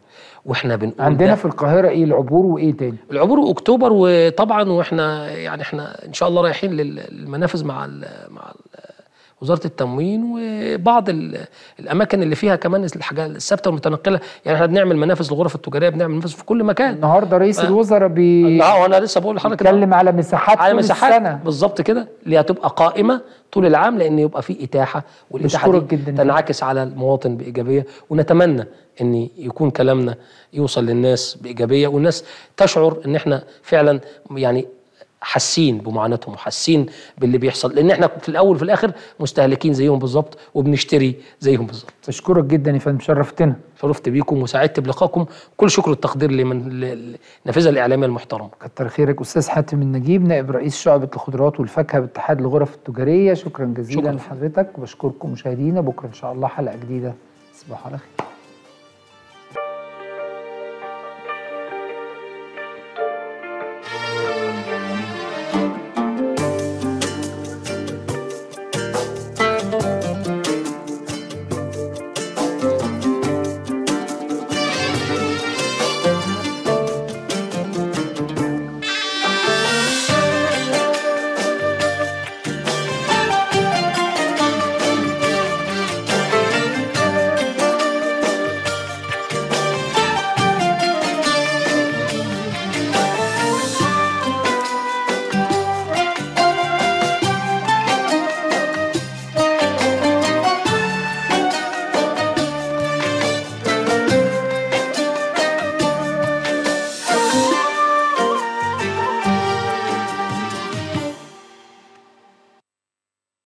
واحنا بنقول عندنا في القاهره ايه العبور وايه تاني؟ العبور واكتوبر، وطبعا واحنا يعني احنا ان شاء الله رايحين للمنافذ مع ال مع ال وزاره التموين وبعض الاماكن اللي فيها كمان الحاجات الثابته والمتنقله. يعني احنا بنعمل منافذ الغرف التجاريه، بنعمل منافذ في كل مكان. النهارده رئيس ف... الوزراء بي اه وانا لسه بقول لحضرتك بيتكلم على مساحات على مساحات بالظبط كده اللي هتبقى قائمه طول العام، لان يبقى في اتاحه، والاتاحه دي تنعكس على المواطن بايجابيه. ونتمنى ان يكون كلامنا يوصل للناس بايجابيه، والناس تشعر ان احنا فعلا يعني حاسين بمعاناتهم وحاسين باللي بيحصل، لان احنا في الاول وفي الاخر مستهلكين زيهم بالظبط وبنشتري زيهم بالظبط. بشكرك جدا يا فندم، شرفتنا. شرفت بيكم وسعدت بلقائكم، كل شكر والتقدير لمن النافذه الاعلاميه المحترمه. كتر خيرك استاذ حاتم النجيب، نائب رئيس شعبه الخضروات والفاكهه باتحاد الغرف التجاريه. شكرا جزيلا لحضرتك، وبشكركم مشاهدينا. بكره ان شاء الله حلقه جديده، تصبحوا على خير.